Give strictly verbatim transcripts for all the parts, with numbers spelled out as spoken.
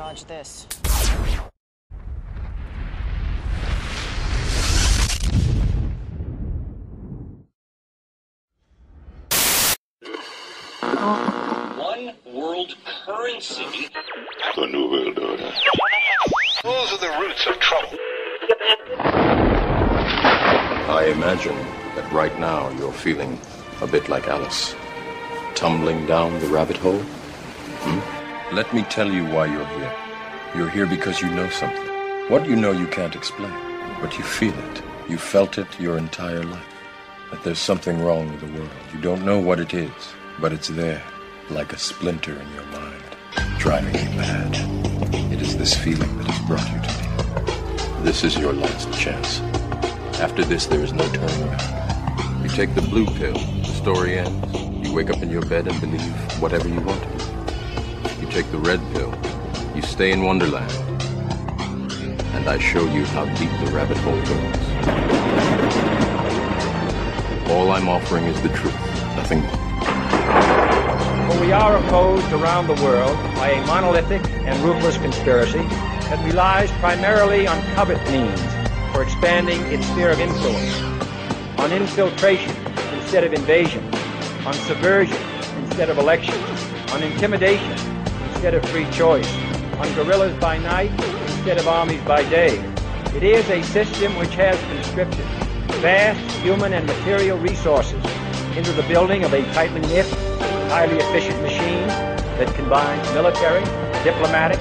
dodge this. One world currency. The New World Order. Those are the roots of trouble. I imagine that right now you're feeling a bit like Alice, tumbling down the rabbit hole. Hmm? Let me tell you why you're here. You're here because you know something. What you know you can't explain, but you feel it. You felt it your entire life, that there's something wrong with the world. You don't know what it is, but it's there, like a splinter in your mind, driving you mad. It is this feeling that has brought you to me. This is your last chance. After this, there is no turning back. You take the blue pill, the story ends. You wake up in your bed and believe whatever you want. You take the red pill, you stay in Wonderland, and I show you how deep the rabbit hole goes. All I'm offering is the truth, nothing more. For we are opposed around the world by a monolithic and ruthless conspiracy that relies primarily on covert means for expanding its sphere of influence, on infiltration instead of invasion, on subversion instead of elections, on intimidation instead of free choice, on guerrillas by night instead of armies by day. It is a system which has conscripted vast human and material resources into the building of a tightly knit, highly efficient machine that combines military, diplomatic,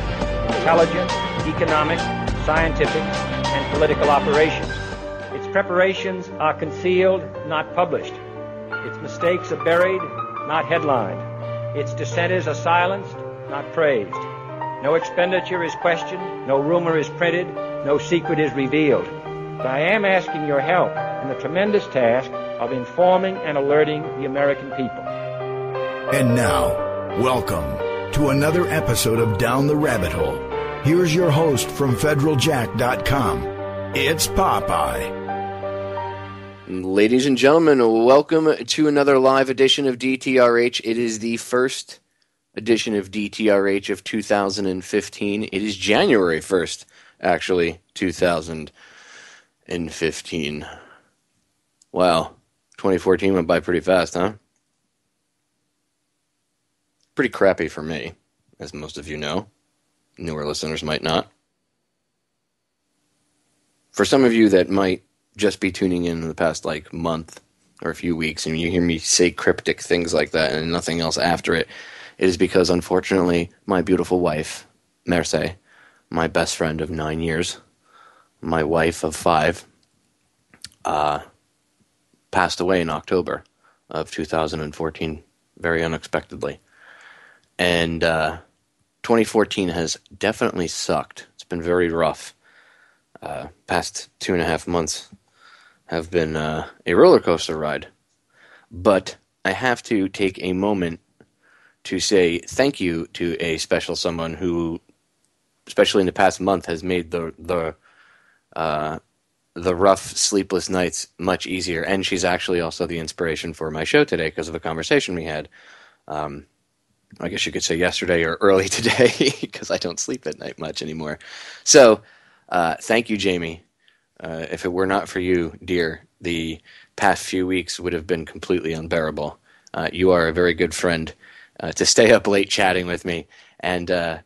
intelligence, economic, scientific, and political operations. Its preparations are concealed, not published. Its mistakes are buried, not headlined. Its dissenters are silenced, not praised. No expenditure is questioned, no rumor is printed, no secret is revealed. But I am asking your help in the tremendous task of informing and alerting the American people. And now, welcome to another episode of Down the Rabbit Hole. Here's your host from Federal Jack dot com. It's Popeye. Ladies and gentlemen, welcome to another live edition of D T R H. It is the first edition of D T R H of two thousand fifteen. It is January first, actually, two thousand fifteen. Wow, twenty fourteen went by pretty fast, huh? Pretty crappy for me, as most of you know. Newer listeners might not. For some of you that might just be tuning in in the past like month or a few weeks and you hear me say cryptic things like that and nothing else after it, it is because, unfortunately, my beautiful wife, Merce, my best friend of nine years, my wife of five, uh, passed away in October of two thousand fourteen, very unexpectedly. And uh, twenty fourteen has definitely sucked. It's been very rough. Uh, past two and a half months have been uh, a roller coaster ride. But I have to take a moment to say thank you to a special someone who, especially in the past month, has made the the uh, the rough, sleepless nights much easier. And she's actually also the inspiration for my show today because of a conversation we had. Um, I guess you could say yesterday or early today because I don't sleep at night much anymore. So uh, thank you, Jamie. Uh, if it were not for you, dear, the past few weeks would have been completely unbearable. Uh, you are a very good friend uh, to stay up late chatting with me and uh,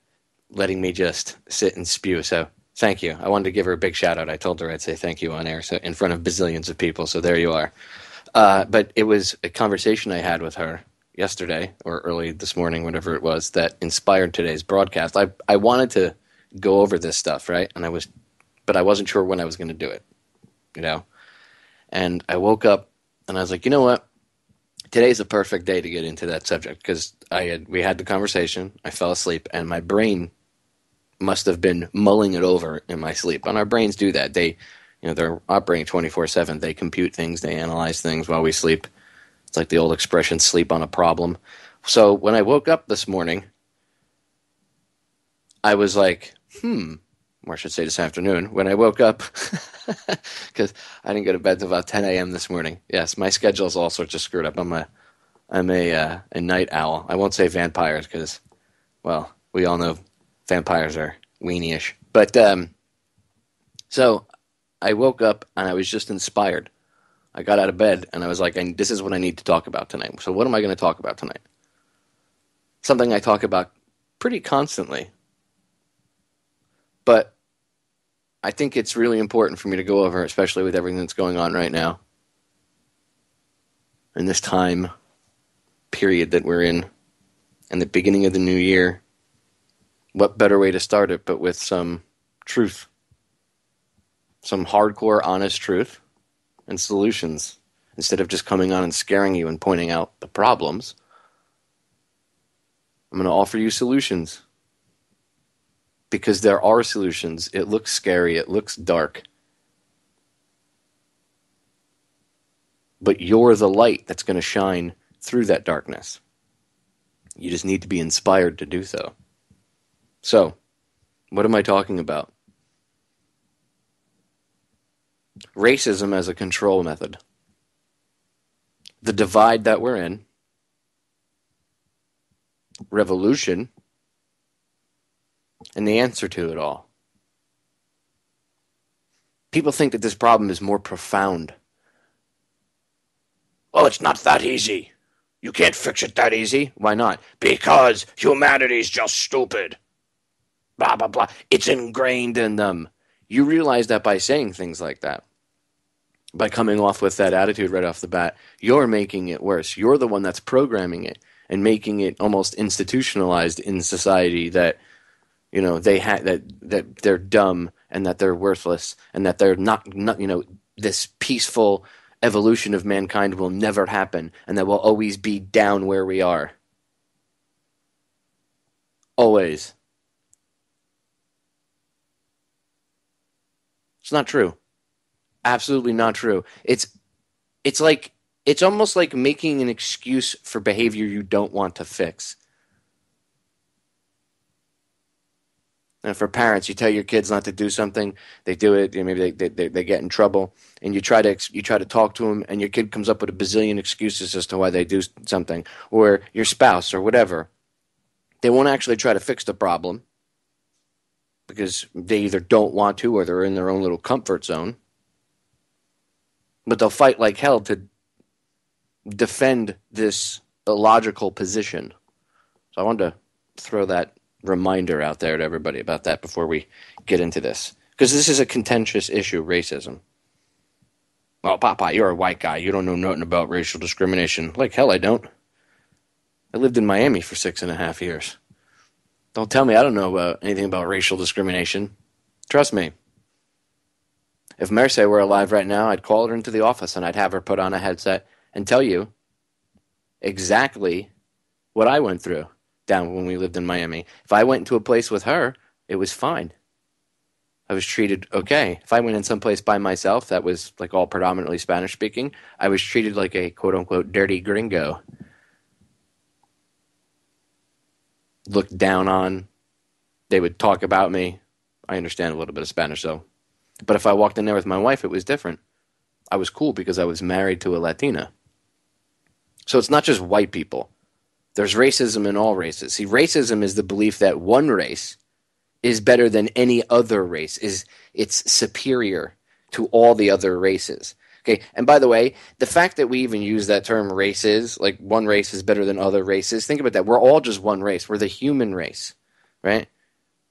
letting me just sit and spew. So thank you. I wanted to give her a big shout out. I told her I'd say thank you on air so in front of bazillions of people. So there you are. Uh, but it was a conversation I had with her yesterday or early this morning, whatever it was, that inspired today's broadcast. I, I wanted to go over this stuff, right? And I was, but I wasn't sure when I was going to do it, you know? And I woke up and I was like, you know what? Today's a perfect day to get into that subject because I had, we had the conversation, I fell asleep, and my brain must have been mulling it over in my sleep. And our brains do that. They, you know, they're operating twenty-four seven. They compute things, they analyze things while we sleep. It's like the old expression, sleep on a problem. So when I woke up this morning, I was like, hmm, or I should say this afternoon, when I woke up, because I didn't go to bed until about ten a.m. this morning. Yes, my schedule's all sorts of screwed up. I'm a, I'm a, uh, a night owl. I won't say vampires because, well, we all know Vampires are weenie-ish. But um, so I woke up and I was just inspired. I got out of bed and I was like, I, this is what I need to talk about tonight. So what am I going to talk about tonight? Something I talk about pretty constantly. But I think it's really important for me to go over, especially with everything that's going on right now in this time period that we're in and the beginning of the new year. What better way to start it but with some truth, some hardcore, honest truth and solutions instead of just coming on and scaring you and pointing out the problems. I'm going to offer you solutions because there are solutions. It looks scary. It looks dark. But you're the light that's going to shine through that darkness. You just need to be inspired to do so. So, what am I talking about? Racism as a control method. The divide that we're in. Revolution, and the answer to it all. People think that this problem is more profound. Well, it's not that easy. You can't fix it that easy. Why not? Because humanity's just stupid. Blah, blah, blah. It's ingrained in them. You realize that by saying things like that, by coming off with that attitude right off the bat, you're making it worse. You're the one that's programming it. And making it almost institutionalized in society that, you know, they ha- that that they're dumb and that they're worthless and that they're not, not, you know, this peaceful evolution of mankind will never happen and that we'll always be down where we are. Always. It's not true. Absolutely not true. It's it's like. It's almost like making an excuse for behavior you don't want to fix. And for parents, you tell your kids not to do something, they do it, you know, maybe they, they they get in trouble, and you try to you try to talk to them, and your kid comes up with a bazillion excuses as to why they do something, or your spouse, or whatever. They won't actually try to fix the problem because they either don't want to or they're in their own little comfort zone. But they'll fight like hell to defend this illogical position. So I wanted to throw that reminder out there to everybody about that before we get into this. Because this is a contentious issue, racism. Well, Papa, you're a white guy. You don't know nothing about racial discrimination. Like hell I don't. I lived in Miami for six and a half years. Don't tell me I don't know about anything about racial discrimination. Trust me. If Merce were alive right now, I'd call her into the office and I'd have her put on a headset and tell you exactly what I went through down when we lived in Miami. If I went to a place with her, it was fine. I was treated okay. If I went in someplace by myself that was like all predominantly Spanish speaking, I was treated like a quote-unquote dirty gringo. Looked down on. They would talk about me. I understand a little bit of Spanish though. But if I walked in there with my wife, it was different. I was cool because I was married to a Latina. So it's not just white people. There's racism in all races. See, racism is the belief that one race is better than any other race. Is it's superior to all the other races. Okay, and by the way, the fact that we even use that term races, like one race is better than other races, think about that. We're all just one race. We're the human race, right?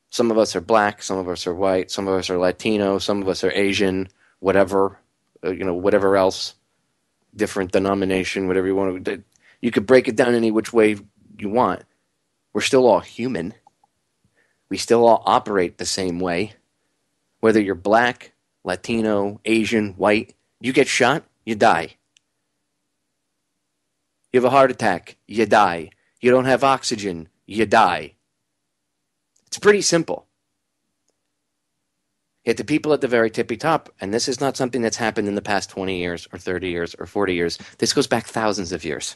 Some of us are black, some of us are white, some of us are Latino, some of us are Asian, whatever, you know, whatever else, different denomination, whatever you want to do. You could break it down any which way you want. We're still all human. We still all operate the same way. Whether you're black, Latino, Asian, white, you get shot, you die. You have a heart attack, you die. You don't have oxygen, you die. It's pretty simple. Yet the people at the very tippy top, and this is not something that's happened in the past twenty years or thirty years or forty years. This goes back thousands of years.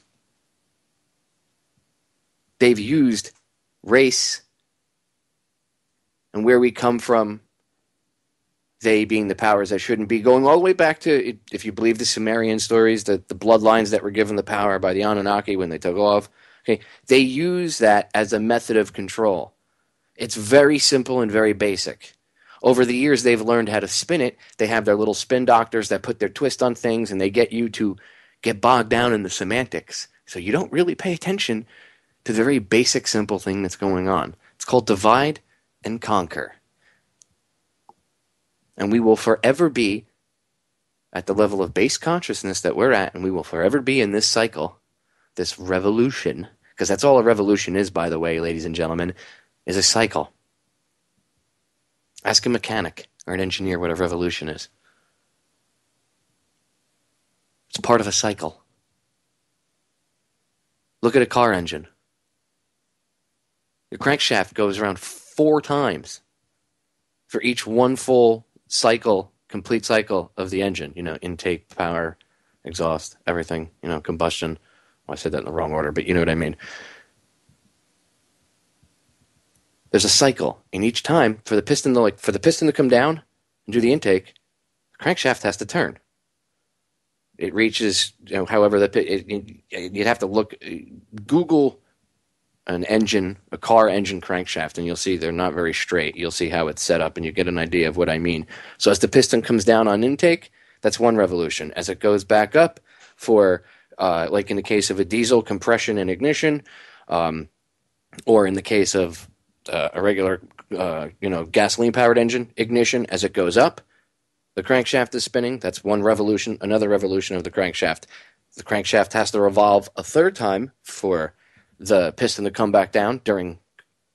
They've used race and where we come from, they being the powers that shouldn't be, going all the way back to, if you believe the Sumerian stories, the, the bloodlines that were given the power by the Anunnaki when they took off. Okay, they use that as a method of control. It's very simple and very basic. Over the years, they've learned how to spin it. They have their little spin doctors that put their twist on things, and they get you to get bogged down in the semantics. So you don't really pay attention to the very basic, simple thing that's going on. It's called divide and conquer. And we will forever be at the level of base consciousness that we're at, and we will forever be in this cycle, this revolution, because that's all a revolution is, by the way, ladies and gentlemen, is a cycle. Ask a mechanic or an engineer what a revolution is. It's part of a cycle. Look at a car engine. Your crankshaft goes around four times for each one full cycle, complete cycle of the engine. You know, intake, power, exhaust, everything, you know, combustion. Well, I said that in the wrong order, but you know what I mean. There's a cycle, and each time for the piston to like for the piston to come down and do the intake, the crankshaft has to turn. It reaches, you know, however that you'd have to look, Google an engine, a car engine crankshaft, and you'll see they're not very straight. You'll see how it's set up, and you get an idea of what I mean. So as the piston comes down on intake, that's one revolution. As it goes back up, for uh, like in the case of a diesel, compression and ignition, um, or in the case of Uh, a regular, uh, you know, gasoline-powered engine, ignition. As it goes up, the crankshaft is spinning. That's one revolution. Another revolution of the crankshaft. The crankshaft has to revolve a third time for the piston to come back down during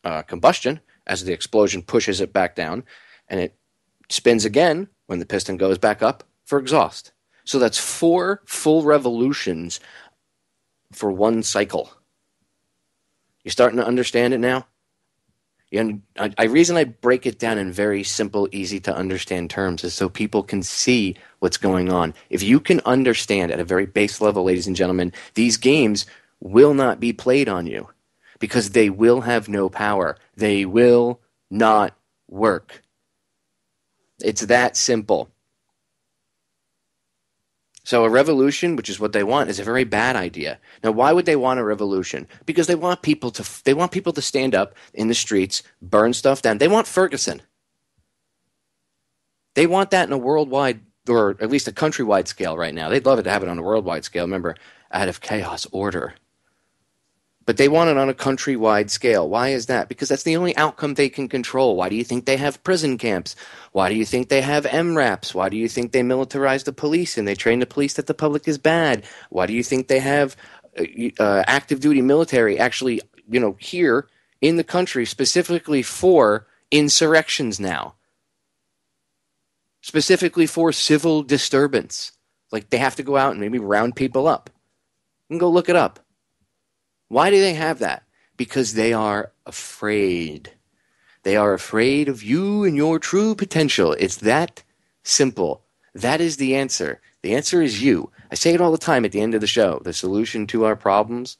uh, combustion, as the explosion pushes it back down, and it spins again when the piston goes back up for exhaust. So that's four full revolutions for one cycle. You starting to understand it now? And I reason I break it down in very simple, easy-to-understand terms is so people can see what's going on. If you can understand at a very base level, ladies and gentlemen, these games will not be played on you because they will have no power. They will not work. It's that simple. So a revolution, which is what they want, is a very bad idea. Now, why would they want a revolution? Because they want people to they want people to stand up in the streets, burn stuff down. They want Ferguson. They want that in a worldwide, or at least a countrywide scale right now. They'd love it to have it on a worldwide scale. Remember, out of chaos, order. But they want it on a countrywide scale. Why is that? Because that's the only outcome they can control. Why do you think they have prison camps? Why do you think they have M RAPs? Why do you think they militarize the police and they train the police that the public is bad? Why do you think they have uh, active duty military actually, you know, here in the country specifically for insurrections now? Specifically for civil disturbance. Like they have to go out and maybe round people up. You can go look it up. Why do they have that? Because they are afraid. They are afraid of you and your true potential. It's that simple. That is the answer. The answer is you. I say it all the time at the end of the show. The solution to our problems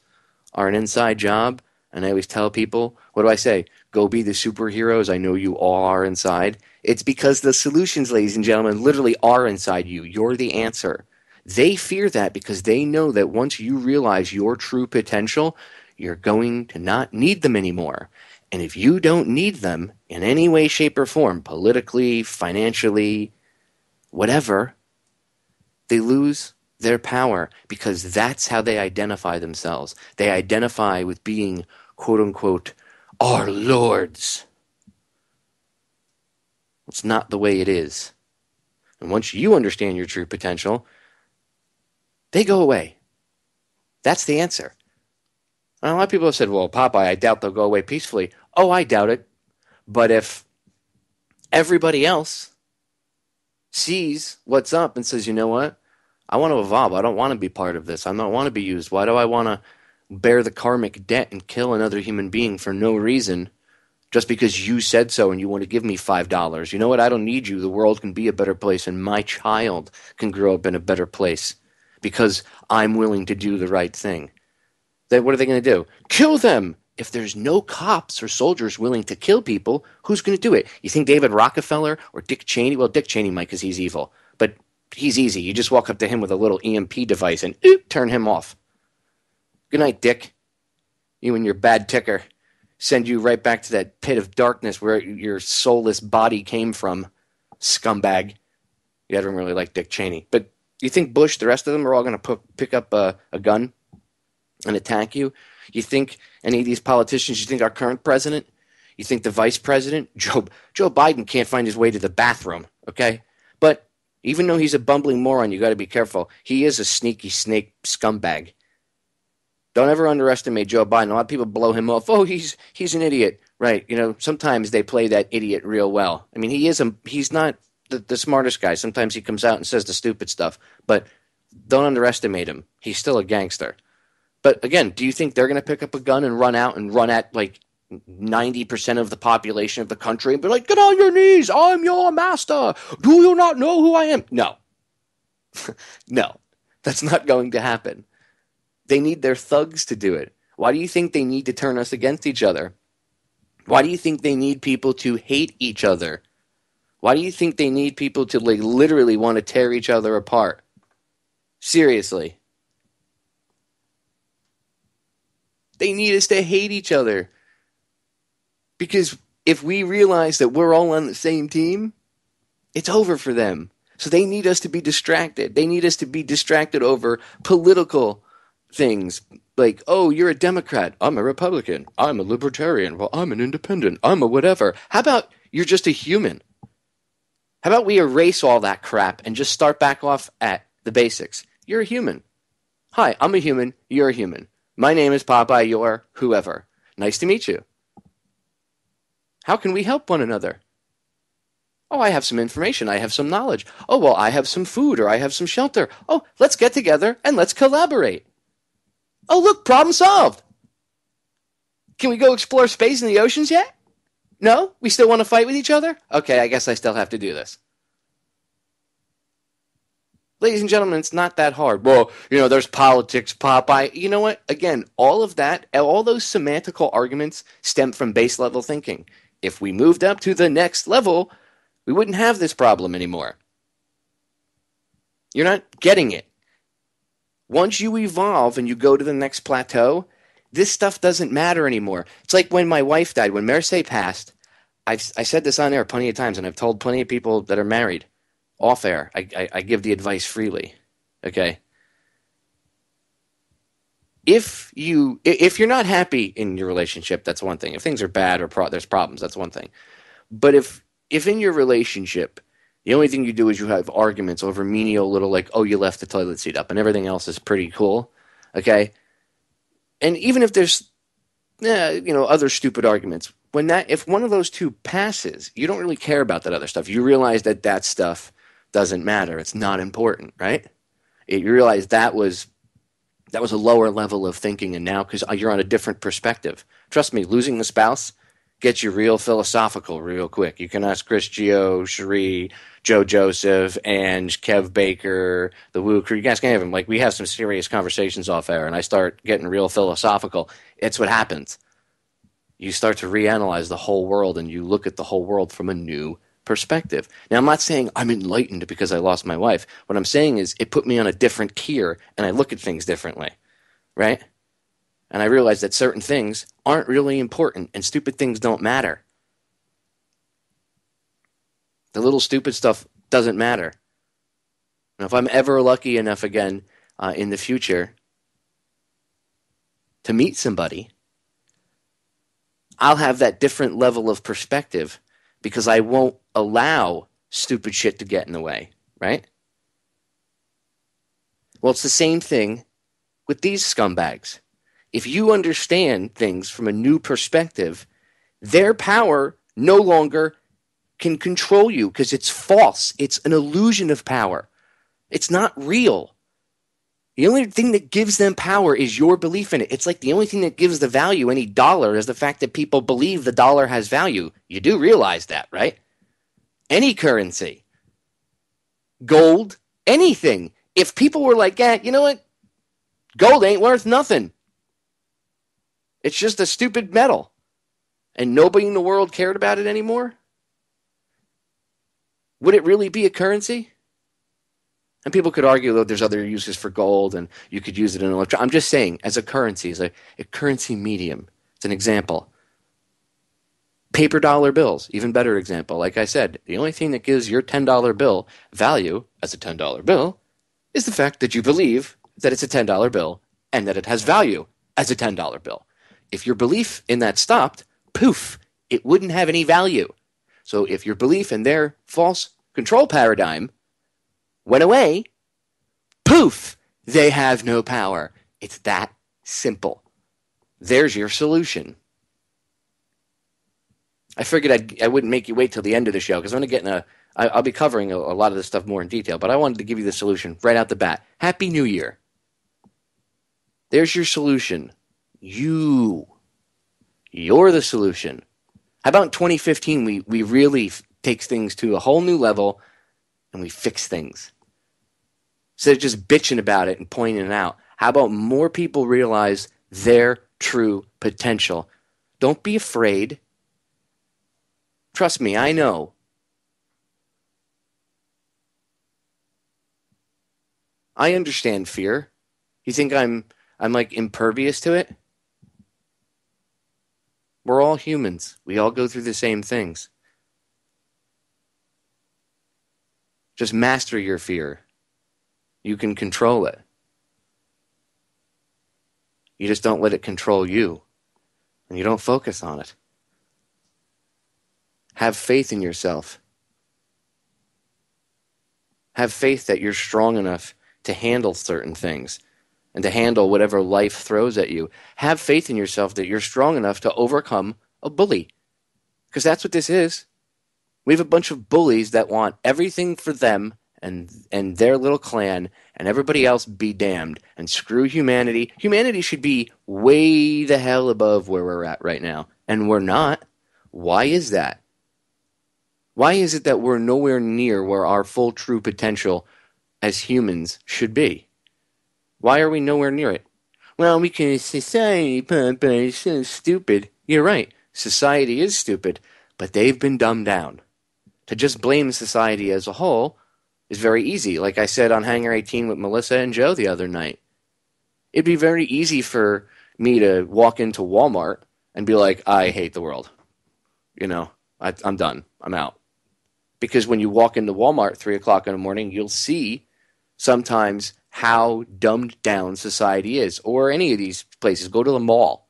are an inside job. And I always tell people, what do I say? Go be the superheroes I know you all are inside. It's because the solutions, ladies and gentlemen, literally are inside you. You're the answer. They fear that because they know that once you realize your true potential, you're going to not need them anymore. And if you don't need them in any way, shape, or form, politically, financially, whatever, they lose their power because that's how they identify themselves. They identify with being, quote-unquote, our lords. It's not the way it is. And once you understand your true potential, they go away. That's the answer. And a lot of people have said, well, Popeye, I doubt they'll go away peacefully. Oh, I doubt it. But if everybody else sees what's up and says, you know what? I want to evolve. I don't want to be part of this. I don't want to be used. Why do I want to bear the karmic debt and kill another human being for no reason just because you said so and you want to give me five dollars? You know what? I don't need you. The world can be a better place and my child can grow up in a better place. Because I'm willing to do the right thing. Then what are they going to do? Kill them! If there's no cops or soldiers willing to kill people, who's going to do it? You think David Rockefeller or Dick Cheney? Well, Dick Cheney might because he's evil. But he's easy. You just walk up to him with a little E M P device and oop, turn him off. Good night, Dick. You and your bad ticker. send you right back to that pit of darkness where your soulless body came from, scumbag. Yeah, I don't really like Dick Cheney. But you think Bush, the rest of them, are all going to pick up a, a gun and attack you? You think any of these politicians, you think our current president, you think the vice president, Joe, Joe Biden can't find his way to the bathroom, okay? But even though he's a bumbling moron, you got to be careful. He is a sneaky snake scumbag. Don't ever underestimate Joe Biden. A lot of people blow him off. Oh, he's he's an idiot. Right. You know, sometimes they play that idiot real well. I mean, he is a, he's not the, the smartest guy. Sometimes he comes out and says the stupid stuff. But don't underestimate him. He's still a gangster. But again, do you think they're going to pick up a gun and run out and run at like ninety percent of the population of the country and be like, get on your knees. I'm your master. Do you not know who I am? No. No. That's not going to happen. They need their thugs to do it. Why do you think they need to turn us against each other? Why do you think they need people to hate each other? Why do you think they need people to like literally want to tear each other apart? Seriously. They need us to hate each other. Because if we realize that we're all on the same team, it's over for them. So they need us to be distracted. They need us to be distracted over political things like, oh, you're a Democrat, I'm a Republican, I'm a Libertarian, well, I'm an Independent, I'm a whatever. How about you're just a human? How about we erase all that crap and just start back off at the basics? You're a human. Hi, I'm a human, you're a human. My name is Popeye, you're whoever. Nice to meet you. How can we help one another? Oh, I have some information, I have some knowledge. Oh, well, I have some food or I have some shelter. Oh, let's get together and let's collaborate. Oh, look, problem solved. Can we go explore space and the oceans yet? No? We still want to fight with each other? Okay, I guess I still have to do this. Ladies and gentlemen, it's not that hard. Well, you know, there's politics, Popeye. You know what? Again, all of that, all those semantical arguments stem from base level thinking. If we moved up to the next level, we wouldn't have this problem anymore. You're not getting it. Once you evolve and you go to the next plateau, this stuff doesn't matter anymore. It's like when my wife died, when Merce passed, I've, I said this on air plenty of times, and I've told plenty of people that are married off air. I, I, I give the advice freely, okay? If, you, if you're not happy in your relationship, that's one thing. If things are bad or pro- there's problems, that's one thing. But if if in your relationship the only thing you do is you have arguments over menial little like, oh, you left the toilet seat up and everything else is pretty cool, okay? And even if there's, eh, you know, other stupid arguments, when that, if one of those two passes, you don't really care about that other stuff. You realize that that stuff doesn't matter. It's not important, right? It, you realize that was, that was a lower level of thinking and now because you're on a different perspective. Trust me, losing the spouse gets you real philosophical real quick. You can ask Chris Geo, Cherie, Joe Joseph, Ange, Kev Baker, the Woo Crew. You guys can have them. Like, we have some serious conversations off air, and I start getting real philosophical. It's what happens. You start to reanalyze the whole world, and you look at the whole world from a new perspective. Now, I'm not saying I'm enlightened because I lost my wife. What I'm saying is it put me on a different tier, and I look at things differently, right? And I realize that certain things aren't really important and stupid things don't matter. The little stupid stuff doesn't matter. And if I'm ever lucky enough again uh, in the future to meet somebody, I'll have that different level of perspective because I won't allow stupid shit to get in the way, right? Well, it's the same thing with these scumbags. If you understand things from a new perspective, their power no longer can control you because it's false. It's an illusion of power. It's not real. The only thing that gives them power is your belief in it. It's like the only thing that gives the value any dollar is the fact that people believe the dollar has value. You do realize that, right? Any currency, gold, anything. If people were like, eh, you know what? Gold ain't worth nothing. It's just a stupid metal, and nobody in the world cared about it anymore? Would it really be a currency? And people could argue that there's other uses for gold, and you could use it in electro. I'm just saying, as a currency, as a, a currency medium, it's an example. Paper dollar bills, even better example. Like I said, the only thing that gives your ten dollar bill value as a ten dollar bill is the fact that you believe that it's a ten dollar bill and that it has value as a ten dollar bill. If your belief in that stopped, poof, it wouldn't have any value. So if your belief in their false control paradigm went away, poof, they have no power. It's that simple. There's your solution. I figured I'd, I wouldn't make you wait till the end of the show because I'm going to get in a – I'll be covering a, a lot of this stuff more in detail, but I wanted to give you the solution right out the bat. Happy New Year. There's your solution. You. You're the solution. How about in twenty fifteen we, we really f- take things to a whole new level and we fix things? Instead of just bitching about it and pointing it out, how about more people realize their true potential? Don't be afraid. Trust me, I know. I understand fear. You think I'm I'm like impervious to it? We're all humans. We all go through the same things. Just master your fear. You can control it. You just don't let it control you. And you don't focus on it. Have faith in yourself. Have faith that you're strong enough to handle certain things and to handle whatever life throws at you. Have faith in yourself that you're strong enough to overcome a bully, because that's what this is. We have a bunch of bullies that want everything for them and and their little clan, and everybody else be damned and screw humanity. Humanity should be way the hell above where we're at right now, and we're not. Why is that? Why is it that we're nowhere near where our full true potential as humans should be? Why are we nowhere near it? Well, we can society, but, but it's so stupid. You're right. Society is stupid, but they've been dumbed down. To just blame society as a whole is very easy. Like I said on Hangar eighteen with Melissa and Joe the other night, it'd be very easy for me to walk into Walmart and be like, I hate the world. You know, I, I'm done. I'm out. Because when you walk into Walmart three o'clock in the morning, you'll see sometimes how dumbed down society is, or any of these places. Go to the mall,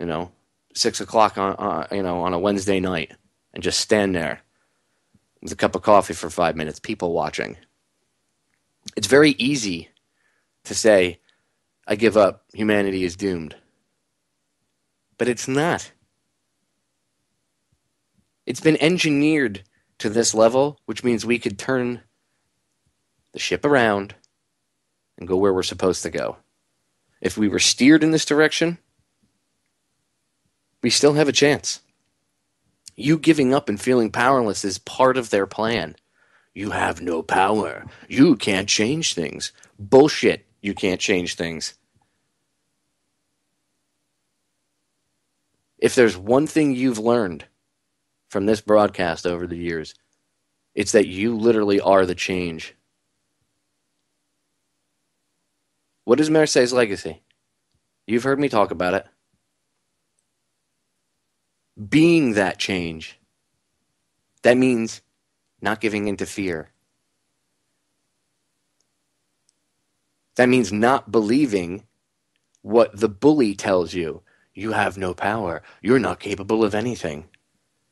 you know, six o'clock on, uh, you know, on a Wednesday night and just stand there with a cup of coffee for five minutes, people watching. It's very easy to say, I give up, humanity is doomed. But it's not. It's been engineered to this level, which means we could turn the ship around and go where we're supposed to go. If we were steered in this direction, we still have a chance. You giving up and feeling powerless is part of their plan. You have no power. You can't change things. Bullshit, you can't change things. If there's one thing you've learned from this broadcast over the years, it's that you literally are the change. What is Merce's legacy? You've heard me talk about it. Being that change. That means not giving in to fear. That means not believing what the bully tells you. You have no power. You're not capable of anything.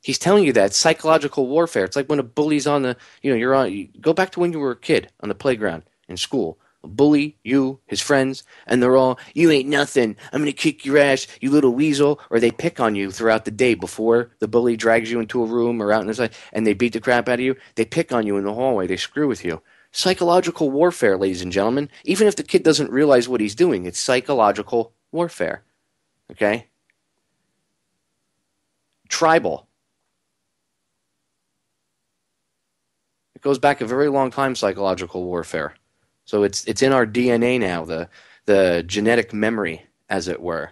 He's telling you that. It's psychological warfare. It's like when a bully's on the, you know, you're on, you go back to when you were a kid on the playground in school. A bully, you, his friends, and they're all, you ain't nothing. I'm going to kick your ass, you little weasel. Or they pick on you throughout the day before the bully drags you into a room or out in the side, and they beat the crap out of you. They pick on you in the hallway. They screw with you. Psychological warfare, ladies and gentlemen. Even if the kid doesn't realize what he's doing, it's psychological warfare. Okay? Tribal. Goes back a very long time, psychological warfare. So it's it's in our D N A now, the the genetic memory, as it were.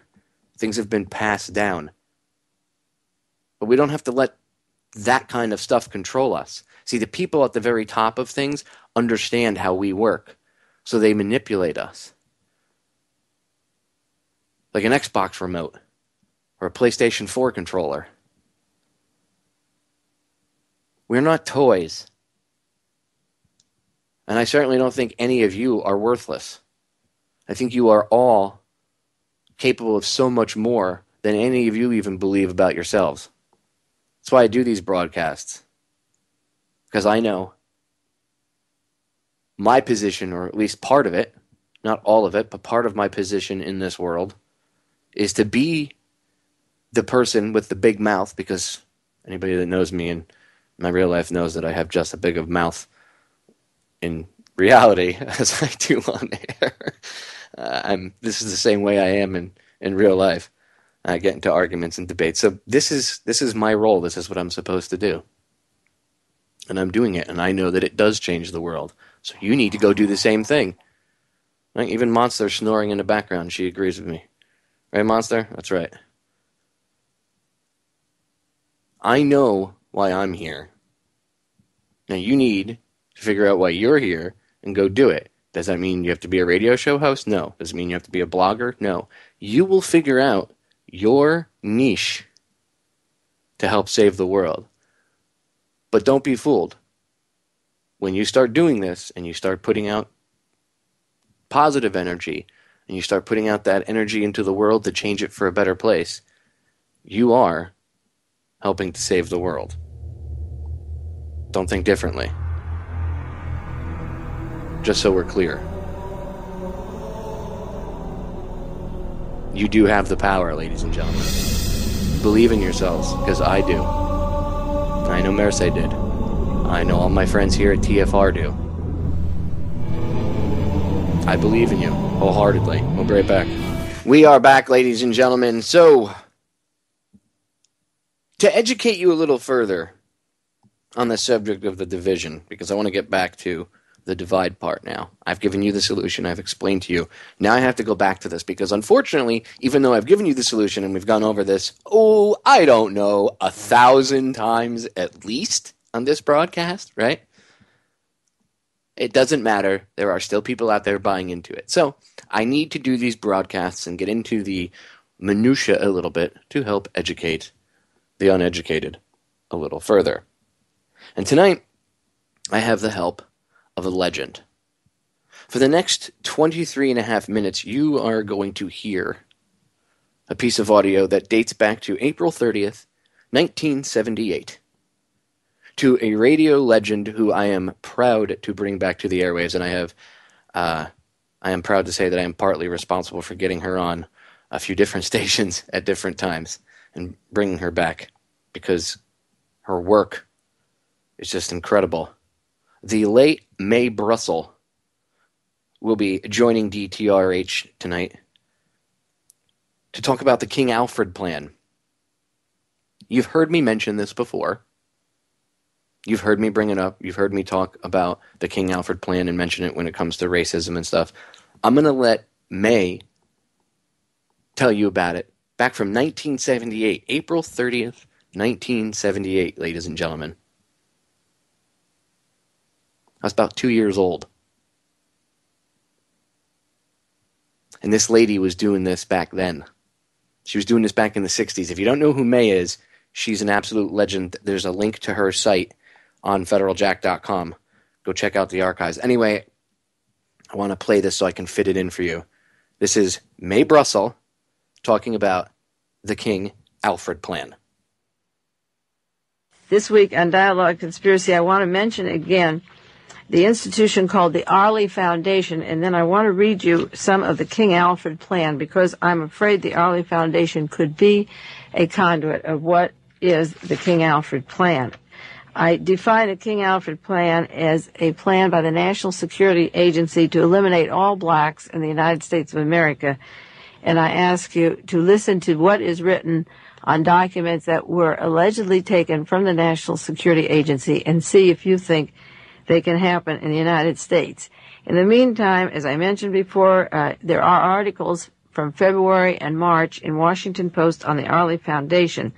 Things have been passed down. But we don't have to let that kind of stuff control us. See, the people at the very top of things understand how we work, so they manipulate us. Like an Xbox remote or a PlayStation four controller. We're not toys. And I certainly don't think any of you are worthless. I think you are all capable of so much more than any of you even believe about yourselves. That's why I do these broadcasts. Because I know my position, or at least part of it, not all of it, but part of my position in this world, is to be the person with the big mouth, because anybody that knows me in my real life knows that I have just as big of a mouth in reality as I do on air. Uh, I'm, this is the same way I am in, in real life. I get into arguments and debates. So this is this is my role. This is what I'm supposed to do. And I'm doing it, and I know that it does change the world. So you need to go do the same thing. Right? Even Monster snoring in the background, she agrees with me. Right, Monster? That's right. I know why I'm here. Now you need to figure out why you're here and go do it. Does that mean you have to be a radio show host? No. Does it mean you have to be a blogger? No. You will figure out your niche to help save the world. But don't be fooled. When you start doing this and you start putting out positive energy and you start putting out that energy into the world to change it for a better place, you are helping to save the world. Don't think differently. Just so we're clear. You do have the power, ladies and gentlemen. Believe in yourselves, because I do. I know Merce did. I know all my friends here at T F R do. I believe in you wholeheartedly. We'll be right back. We are back, ladies and gentlemen. So, to educate you a little further on the subject of the division, because I want to get back to the divide part now. I've given you the solution. I've explained to you. Now I have to go back to this because, unfortunately, even though I've given you the solution and we've gone over this, oh, I don't know, a thousand times at least on this broadcast, right? It doesn't matter. There are still people out there buying into it. So I need to do these broadcasts and get into the minutia a little bit to help educate the uneducated a little further. And tonight, I have the help of a legend. For the next twenty-three and a half minutes, you are going to hear a piece of audio that dates back to April thirtieth, nineteen seventy-eight, to a radio legend who I am proud to bring back to the airwaves, and I have, uh, I am proud to say that I am partly responsible for getting her on a few different stations at different times and bringing her back, because her work is just incredible. The late Mae Brussell will be joining D T R H tonight to talk about the King Alfred Plan. You've heard me mention this before. You've heard me bring it up. You've heard me talk about the King Alfred Plan and mention it when it comes to racism and stuff. I'm going to let Mae tell you about it. Back from nineteen seventy-eight, April thirtieth, nineteen seventy-eight, ladies and gentlemen. I was about two years old. And this lady was doing this back then. She was doing this back in the sixties. If you don't know who Mae is, she's an absolute legend. There's a link to her site on Federal Jack dot com. Go check out the archives. Anyway, I want to play this so I can fit it in for you. This is Mae Brussell talking about the King Alfred Plan. This week on Dialogue Conspiracy, I want to mention again the institution called the Arley Foundation, and then I want to read you some of the King Alfred Plan, because I'm afraid the Arley Foundation could be a conduit of what is the King Alfred Plan. I define the King Alfred Plan as a plan by the National Security Agency to eliminate all blacks in the United States of America, and I ask you to listen to what is written on documents that were allegedly taken from the National Security Agency and see if you think they can happen in the United States. In the meantime, as I mentioned before, uh, there are articles from February and March in Washington Post on the Arley Foundation.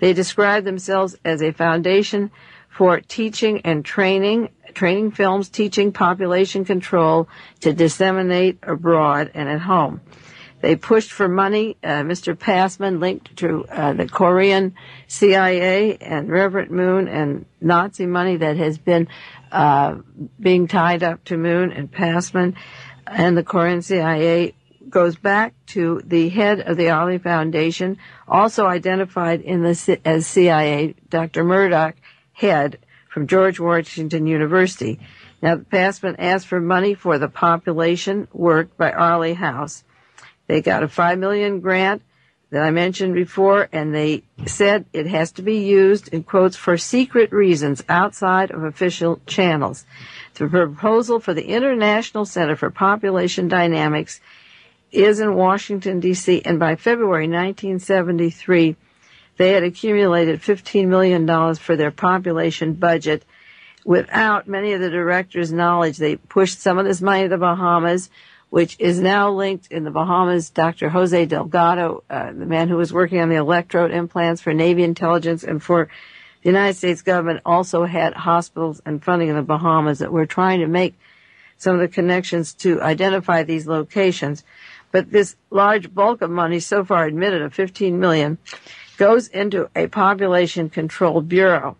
They describe themselves as a foundation for teaching and training, training films, teaching population control to disseminate abroad and at home. They pushed for money. Uh, Mister Passman linked to uh, the Korean C I A and Reverend Moon and Nazi money that has been uh, being tied up to Moon and Passman. And the Korean C I A goes back to the head of the Arley Foundation, also identified in the C- as C I A, Doctor Murdoch, head from George Washington University. Now, Passman asked for money for the population work by Arley House. They got a five million dollars grant that I mentioned before, and they said it has to be used, in quotes, for secret reasons outside of official channels. The proposal for the International Center for Population Dynamics is in Washington, D C, and by February nineteen seventy-three, they had accumulated fifteen million dollars for their population budget. Without many of the directors' knowledge, they pushed some of this money to the Bahamas, which is now linked in the Bahamas. Doctor Jose Delgado, uh, the man who was working on the electrode implants for Navy intelligence and for the United States government, also had hospitals and funding in the Bahamas that were trying to make some of the connections to identify these locations. But this large bulk of money, so far admitted of fifteen million dollars, goes into a population control bureau,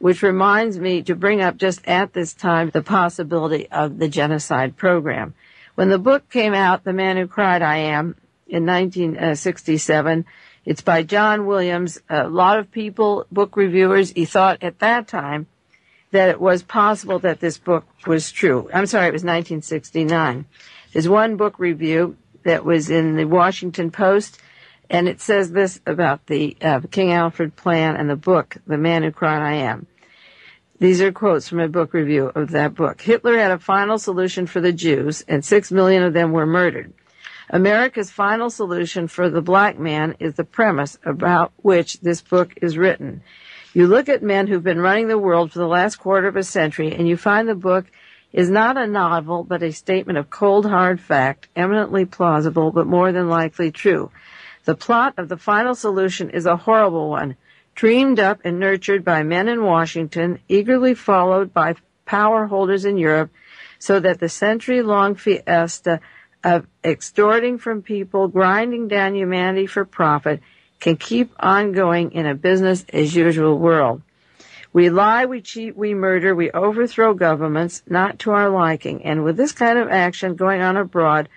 which reminds me to bring up just at this time the possibility of the genocide program. When the book came out, The Man Who Cried I Am, in nineteen sixty-seven, it's by John Williams. A lot of people, book reviewers, he thought at that time that it was possible that this book was true. I'm sorry, it was nineteen sixty-nine. There's one book review that was in the Washington Post, and it says this about the uh, King Alfred Plan and the book, The Man Who Cried I Am. These are quotes from a book review of that book. Hitler had a final solution for the Jews, and six million of them were murdered. America's final solution for the black man is the premise about which this book is written. You look at men who've been running the world for the last quarter of a century, and you find the book is not a novel, but a statement of cold, hard fact, eminently plausible, but more than likely true. The plot of the final solution is a horrible one, dreamed up and nurtured by men in Washington, eagerly followed by power holders in Europe, so that the century-long fiesta of extorting from people, grinding down humanity for profit, can keep on going in a business-as-usual world. We lie, we cheat, we murder, we overthrow governments, not to our liking. And with this kind of action going on abroad,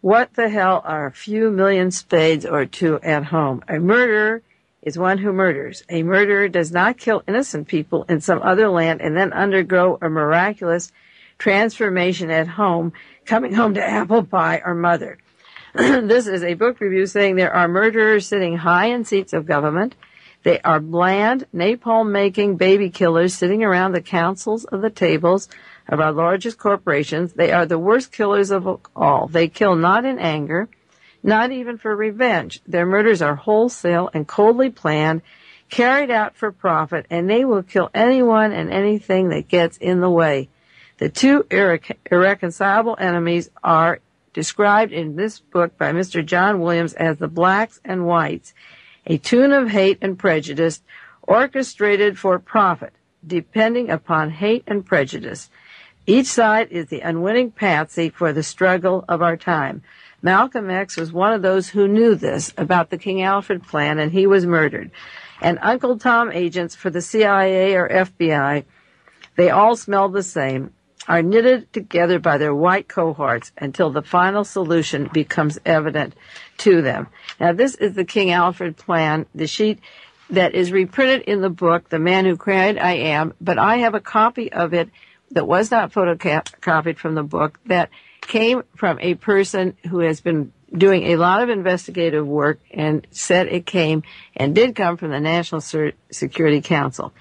what the hell are a few million spades or two at home? A murderer is one who murders. A murderer does not kill innocent people in some other land and then undergo a miraculous transformation at home, coming home to apple pie or mother. This is a book review saying there are murderers sitting high in seats of government. They are bland, napalm-making baby killers sitting around the councils of the tables of our largest corporations. They are the worst killers of all. They kill not in anger, not even for revenge. Their murders are wholesale and coldly planned, carried out for profit, and they will kill anyone and anything that gets in the way. The two irre- irreconcilable enemies are described in this book by Mister John Williams as the blacks and whites, a tune of hate and prejudice orchestrated for profit, depending upon hate and prejudice. Each side is the unwitting patsy for the struggle of our time. Malcolm X was one of those who knew this about the King Alfred Plan, and he was murdered. And Uncle Tom agents for the C I A or F B I, they all smell the same, are knitted together by their white cohorts until the final solution becomes evident to them. Now, this is the King Alfred Plan, the sheet that is reprinted in the book, The Man Who Cried I Am, but I have a copy of it that was not photocopied from the book that came from a person who has been doing a lot of investigative work and said it came and did come from the National Security Council.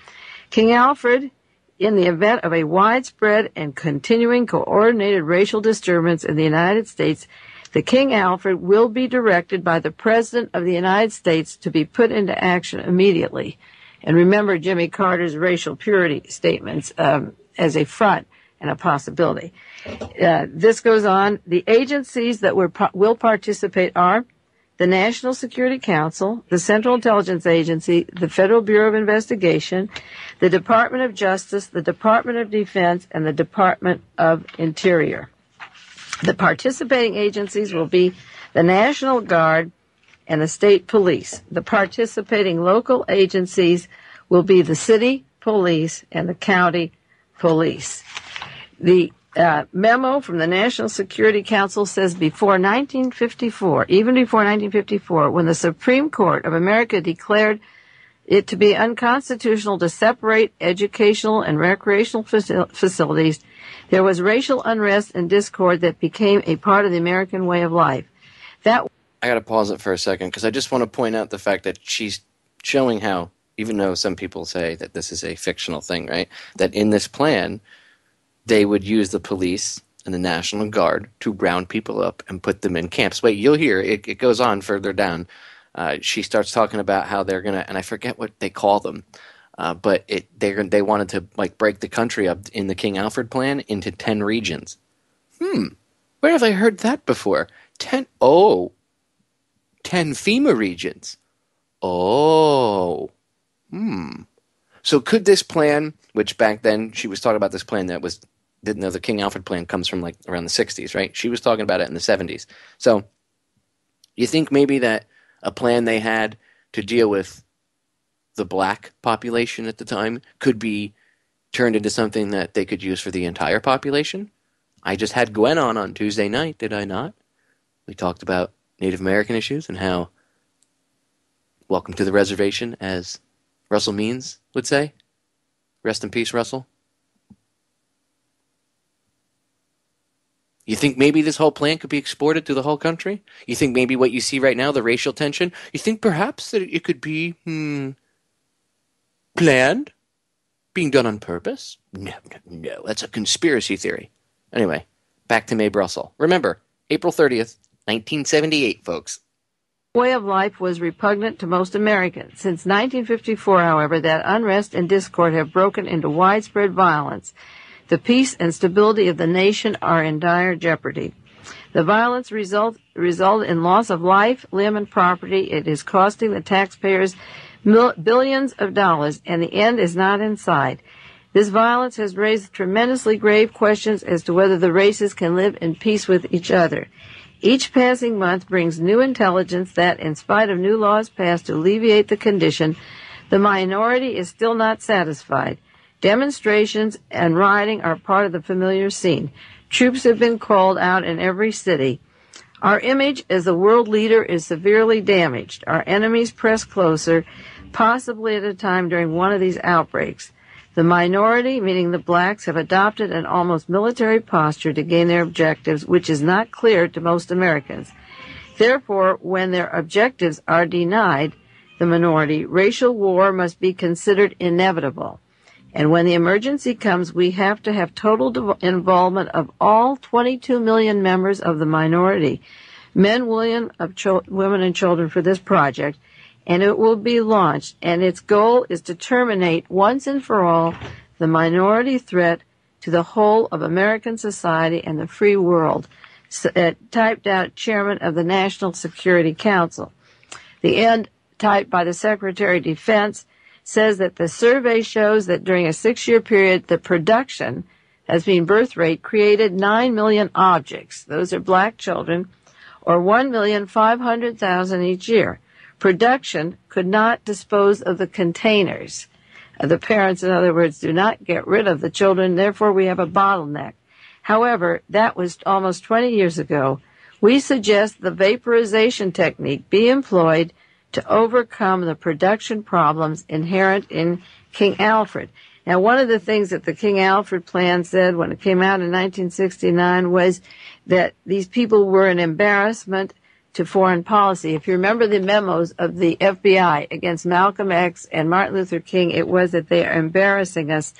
King Alfred, in the event of a widespread and continuing coordinated racial disturbance in the United States, the King Alfred will be directed by the President of the United States to be put into action immediately. And remember Jimmy Carter's racial purity statements um, as a front and a possibility. Uh, this goes on. The agencies that were, will participate are the National Security Council, the Central Intelligence Agency, the Federal Bureau of Investigation, the Department of Justice, the Department of Defense, and the Department of Interior. The participating agencies will be the National Guard, and the state police. The participating local agencies will be the city police and the county police. The uh, memo from the National Security Council says before nineteen fifty-four, even before nineteen fifty-four, when the Supreme Court of America declared it to be unconstitutional to separate educational and recreational facilities, there was racial unrest and discord that became a part of the American way of life. That I got to pause it for a second because I just want to point out the fact that she's showing how, even though some people say that this is a fictional thing, right, that in this plan, they would use the police and the National Guard to round people up and put them in camps. Wait, you'll hear. It, it goes on further down. Uh, she starts talking about how they're going to – and I forget what they call them. Uh, but it they they wanted to like break the country up in the King Alfred Plan into ten regions. Hmm. Where have I heard that before? Ten – oh. ten FEMA regions. Oh. Hmm. So could this plan, which back then she was talking about this plan that was – didn't know the King Alfred Plan comes from like around the sixties, right? She was talking about it in the seventies. So you think maybe that a plan they had to deal with the black population at the time could be turned into something that they could use for the entire population? I just had Gwen on on Tuesday night, did I not? We talked about Native American issues and how welcome to the reservation, as Russell Means would say. Rest in peace, Russell. You think maybe this whole plan could be exported to the whole country? You think maybe what you see right now, the racial tension, you think perhaps that it could be hmm, planned, being done on purpose? No, no, no. That's a conspiracy theory. Anyway, back to Mae Brussell. Remember, April thirtieth, nineteen seventy-eight, folks. Way of life was repugnant to most Americans. Since nineteen fifty-four, however, that unrest and discord have broken into widespread violence. The peace and stability of the nation are in dire jeopardy. The violence result result in loss of life, limb, and property. It is costing the taxpayers mil billions of dollars, and the end is not in sight. This violence has raised tremendously grave questions as to whether the races can live in peace with each other. Each passing month brings new intelligence that, in spite of new laws passed to alleviate the condition, the minority is still not satisfied. Demonstrations and rioting are part of the familiar scene. Troops have been called out in every city. Our image as the world leader is severely damaged. Our enemies press closer, possibly at a time during one of these outbreaks. The minority, meaning the blacks, have adopted an almost military posture to gain their objectives, which is not clear to most Americans. Therefore, when their objectives are denied, the minority, racial war must be considered inevitable. And when the emergency comes, we have to have total involvement of all twenty-two million members of the minority, men, women, of women and children for this project, and it will be launched. And its goal is to terminate once and for all the minority threat to the whole of American society and the free world, so, uh, typed out chairman of the National Security Council. The end, typed by the Secretary of Defense, says that the survey shows that during a six-year period, the production, as being birth rate, created nine million objects. Those are black children, or one million five hundred thousand each year. Production could not dispose of the containers. The parents, in other words, do not get rid of the children. Therefore, we have a bottleneck. However, that was almost twenty years ago. We suggest the vaporization technique be employed to overcome the production problems inherent in King Alfred. Now, one of the things that the King Alfred Plan said when it came out in nineteen sixty-nine was that these people were an embarrassment to foreign policy. If you remember the memos of the F B I against Malcolm X and Martin Luther King, it was that they are embarrassing us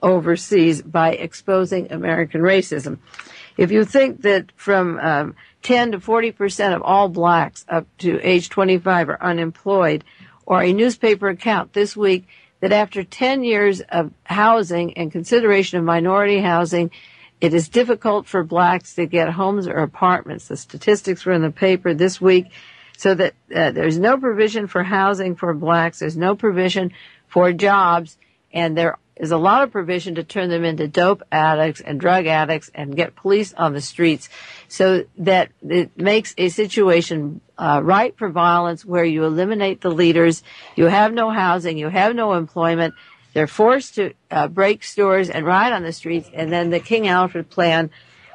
overseas by exposing American racism. If you think that from um, ten to forty percent of all blacks up to age twenty-five are unemployed, or a newspaper account this week that after ten years of housing and consideration of minority housing, it is difficult for blacks to get homes or apartments. The statistics were in the paper this week, so that uh, there's no provision for housing for blacks, there's no provision for jobs, and there is a lot of provision to turn them into dope addicts and drug addicts and get police on the streets, so that it makes a situation uh, ripe for violence where you eliminate the leaders, you have no housing, you have no employment, they're forced to uh, break stores and riot on the streets, and then the King Alfred Plan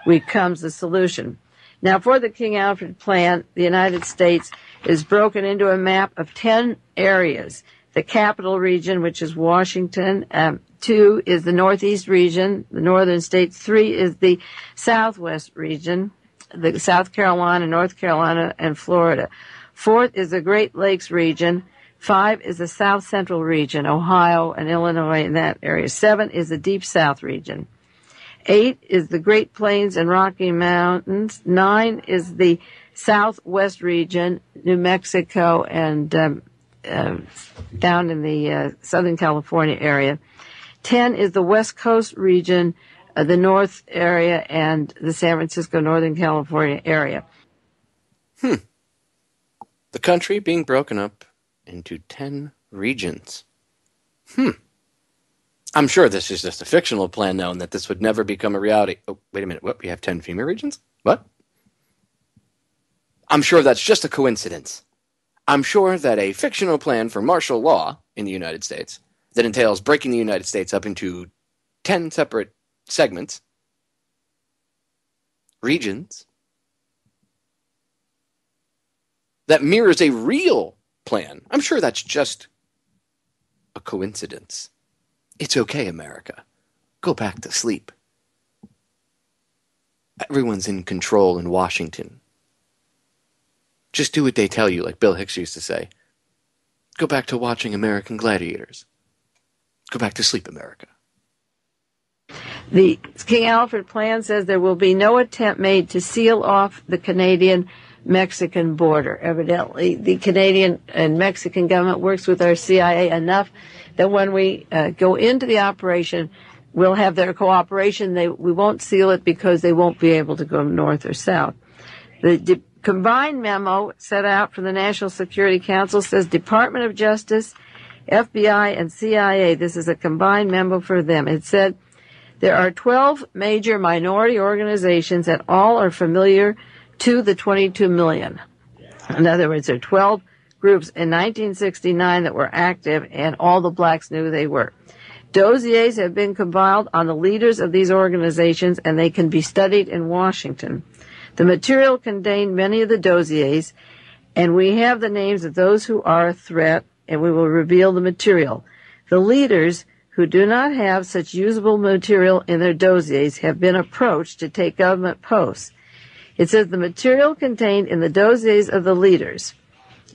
becomes the solution. Now, for the King Alfred Plan, the United States is broken into a map of ten areas. The capital region, which is Washington, um, two is the Northeast region, the northern states, three is the Southwest region, the South Carolina, North Carolina, and Florida. Fourth is the Great Lakes region. Five is the South Central region, Ohio and Illinois in that area. Seven is the Deep South region. Eight is the Great Plains and Rocky Mountains. Nine is the Southwest region, New Mexico, and um, uh, down in the uh, Southern California area. Ten is the West Coast region, uh, the North area, and the San Francisco, Northern California area. Hmm. The country being broken up into ten regions. Hmm. I'm sure this is just a fictional plan now, and that this would never become a reality. Oh, wait a minute. What? We have ten FEMA regions? What? I'm sure that's just a coincidence. I'm sure that a fictional plan for martial law in the United States that entails breaking the United States up into ten separate segments, regions, that mirrors a real plan. I'm sure that's just a coincidence. It's okay, America. Go back to sleep. Everyone's in control in Washington. Just do what they tell you, like Bill Hicks used to say. Go back to watching American Gladiators. Go back to sleep, America. The King Alfred Plan says there will be no attempt made to seal off the Canadian-Mexican border. Evidently, the Canadian and Mexican government works with our C I A enough that when we uh, go into the operation, we'll have their cooperation. They, we won't seal it because they won't be able to go north or south. The de- combined memo set out from the National Security Council says Department of Justice, F B I, and C I A. This is a combined memo for them. It said there are twelve major minority organizations, and all are familiar to the twenty-two million. In other words, there are twelve groups in nineteen sixty-nine that were active, and all the blacks knew they were. Dossiers have been compiled on the leaders of these organizations, and they can be studied in Washington. The material contained many of the dossiers, and we have the names of those who are a threat, and we will reveal the material. The leaders who do not have such usable material in their dossiers have been approached to take government posts. It says the material contained in the dossiers of the leaders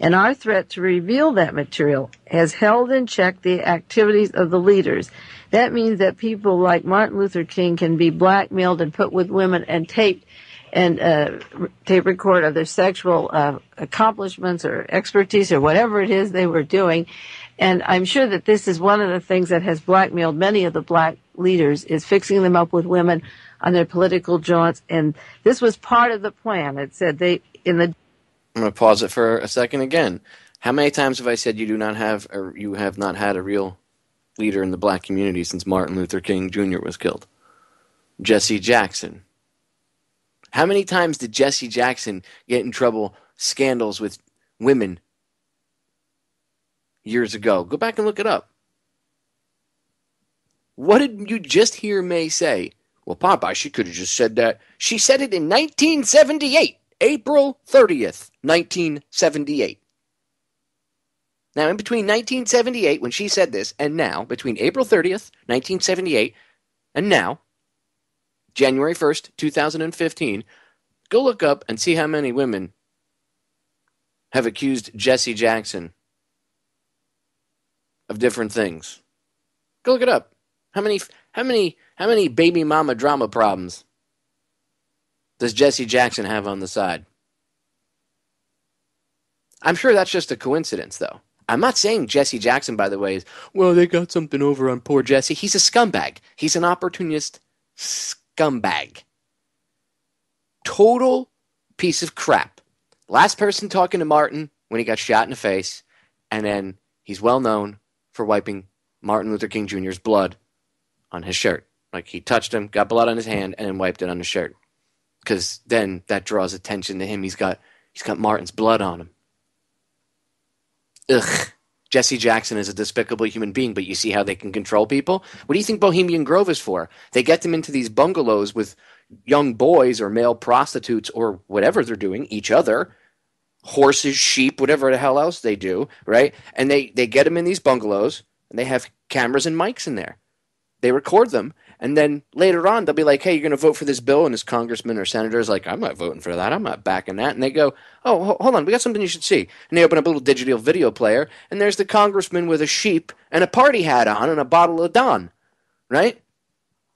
and our threat to reveal that material has held in check the activities of the leaders. That means that people like Martin Luther King can be blackmailed and put with women and taped and uh, tape record of their sexual uh, accomplishments or expertise or whatever it is they were doing. And I'm sure that this is one of the things that has blackmailed many of the black leaders, is fixing them up with women on their political jaunts. And this was part of the plan. It said they in the I'm going to pause it for a second again. How many times have I said you do not have, or you have not had a real leader in the black community since Martin Luther King Junior was killed? Jesse Jackson. How many times did Jesse Jackson get in trouble, scandals with women years ago? Go back and look it up. What did you just hear Mae say? Well, Popeye, she could have just said that. She said it in nineteen seventy-eight. April thirtieth, nineteen seventy-eight. Now, in between nineteen seventy-eight, when she said this, and now, between April thirtieth, nineteen seventy-eight, and now, January first, two thousand fifteen, go look up and see how many women have accused Jesse Jackson of different things. Go look it up. How many, how many, how many baby mama drama problems does Jesse Jackson have on the side? I'm sure that's just a coincidence, though. I'm not saying Jesse Jackson, by the way, is, well, they got something over on poor Jesse. He's a scumbag. He's an opportunist scumbag. Total piece of crap. Last person talking to Martin when he got shot in the face, and then he's well known for wiping Martin Luther King Junior's blood on his shirt. Like, he touched him, got blood on his hand, and then wiped it on his shirt. Because then that draws attention to him. He's got he's got Martin's blood on him. Ugh. Jesse Jackson is a despicable human being, but you see how they can control people? What do you think Bohemian Grove is for? They get them into these bungalows with young boys or male prostitutes or whatever they're doing, each other, horses, sheep, whatever the hell else they do, right? And they, they get them in these bungalows, and they have cameras and mics in there. They record them, and then later on they'll be like, hey, you're going to vote for this bill, and this congressman or senator is like, I'm not voting for that. I'm not backing that. And they go, oh, hold on. We got something you should see. And they open up a little digital video player, and there's the congressman with a sheep and a party hat on and a bottle of Don, right?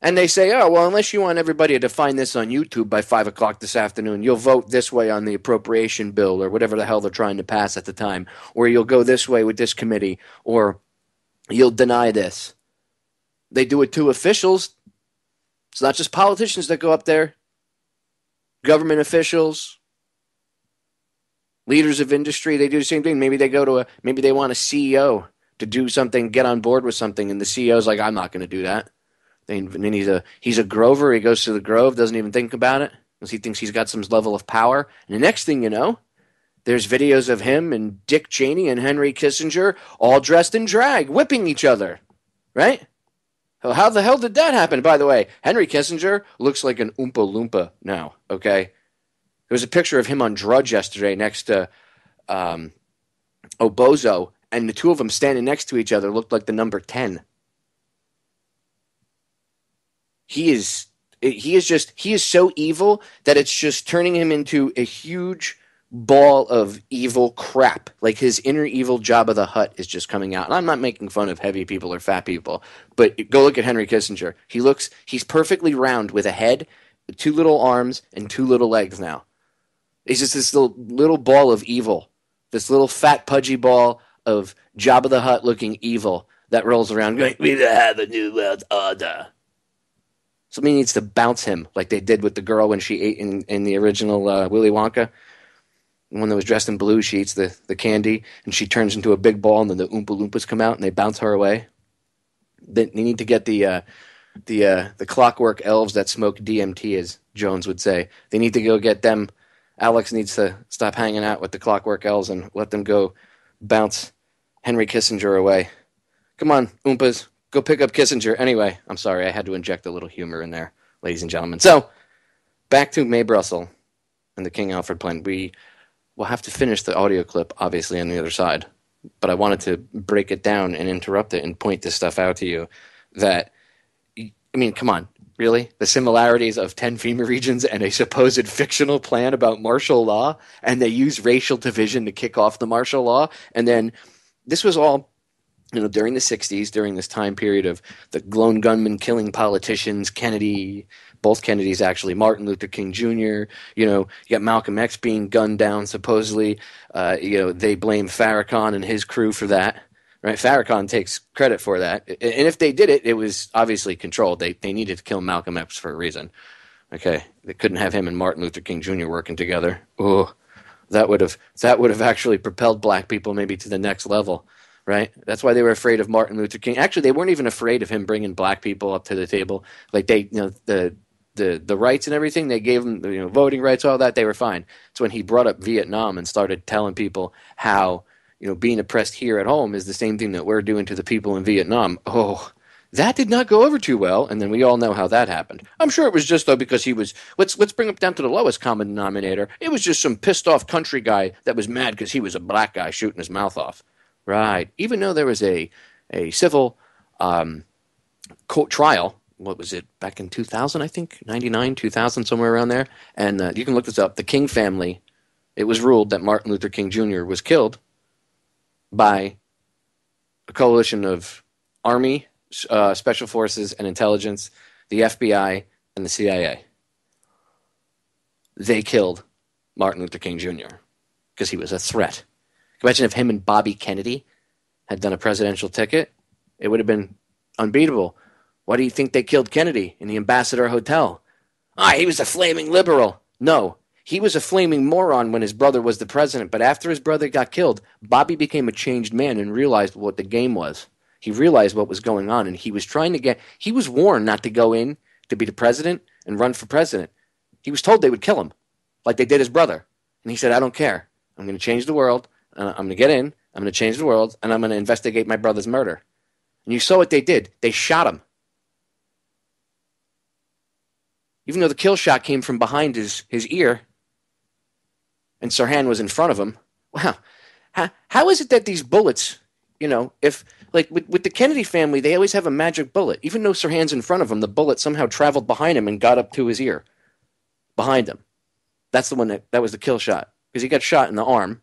And they say, oh, well, unless you want everybody to find this on YouTube by five o'clock this afternoon, you'll vote this way on the appropriation bill or whatever the hell they're trying to pass at the time, or you'll go this way with this committee, or you'll deny this. They do it to officials. It's not just politicians that go up there. Government officials, leaders of industry, they do the same thing. Maybe they go to a maybe they want a C E O to do something, get on board with something, and the C E O's like, I'm not going to do that. And then he's a he's a grover. He goes to the grove, doesn't even think about it because he thinks he's got some level of power. And the next thing you know, there's videos of him and Dick Cheney and Henry Kissinger all dressed in drag, whipping each other, right? How the hell did that happen? By the way, Henry Kissinger looks like an Oompa Loompa now, okay? There was a picture of him on Drudge yesterday next to um, Obozo, and the two of them standing next to each other looked like the number ten. He is he is just he is so evil that it's just turning him into a huge ball of evil crap. Like, his inner evil Jabba the Hutt is just coming out. And I'm not making fun of heavy people or fat people, but go look at Henry Kissinger. He looks he's perfectly round with a head, two little arms, and two little legs now. He's just this little, little ball of evil, this little fat pudgy ball of Jabba the Hutt looking evil that rolls around going, we have a new world order. Somebody needs to bounce him like they did with the girl when she ate in, in the original uh, Willy Wonka. The one that was dressed in blue, she eats the, the candy, and she turns into a big ball, and then the Oompa Loompas come out, and they bounce her away. They, they need to get the uh, the uh, the clockwork elves that smoke D M T, as Jones would say. They need to go get them. Alex needs to stop hanging out with the clockwork elves and let them go bounce Henry Kissinger away. Come on, Oompas. Go pick up Kissinger. Anyway, I'm sorry. I had to inject a little humor in there, ladies and gentlemen. So, back to Mae Brussell and the King Alfred Plan. We... We'll have to finish the audio clip, obviously, on the other side. But I wanted to break it down and interrupt it and point this stuff out to you. That, I mean, come on, really? The similarities of ten FEMA regions and a supposed fictional plan about martial law, and they use racial division to kick off the martial law. And then this was all, you know, during the sixties, during this time period of the lone gunman killing politicians, Kennedy... Both Kennedys, actually, Martin Luther King Junior, you know, you got Malcolm X being gunned down, supposedly. Uh, you know, they blame Farrakhan and his crew for that, right? Farrakhan takes credit for that. And if they did it, it was obviously controlled. They they needed to kill Malcolm X for a reason, okay? They couldn't have him and Martin Luther King Junior working together. Ooh, that would have that would have actually propelled black people maybe to the next level, right? That's why they were afraid of Martin Luther King. Actually, they weren't even afraid of him bringing black people up to the table. Like, they, you know, the... The, the rights and everything, they gave them, you know, voting rights, all that, they were fine. It's when he brought up Vietnam and started telling people how, you know, being oppressed here at home is the same thing that we're doing to the people in Vietnam. Oh, that did not go over too well, and then we all know how that happened. I'm sure it was just, though, because he was, let's, let's bring him down to the lowest common denominator. It was just some pissed-off country guy that was mad because he was a black guy shooting his mouth off. Right. Even though there was a, a civil um, court trial, what was it, back in two thousand, I think, ninety-nine, two thousand, somewhere around there. And uh, you can look this up. The King family, it was ruled that Martin Luther King Junior was killed by a coalition of Army, uh, Special Forces, and Intelligence, the F B I, and the C I A. They killed Martin Luther King Junior because he was a threat. Imagine if him and Bobby Kennedy had done a presidential ticket. It would have been unbeatable. Why do you think they killed Kennedy in the Ambassador Hotel? Ah, he was a flaming liberal. No, he was a flaming moron when his brother was the president, but after his brother got killed, Bobby became a changed man and realized what the game was. He realized what was going on, and he was trying to get – he was warned not to go in to be the president and run for president. He was told they would kill him like they did his brother. And he said, I don't care. I'm going to change the world. Uh, I'm going to get in. I'm going to change the world, and I'm going to investigate my brother's murder. And you saw what they did. They shot him. Even though the kill shot came from behind his, his ear and Sirhan was in front of him. Wow. How, how is it that these bullets, you know, if like with, with the Kennedy family, they always have a magic bullet. Even though Sirhan's in front of him, the bullet somehow traveled behind him and got up to his ear behind him. That's the one that, that was the kill shot because he got shot in the arm,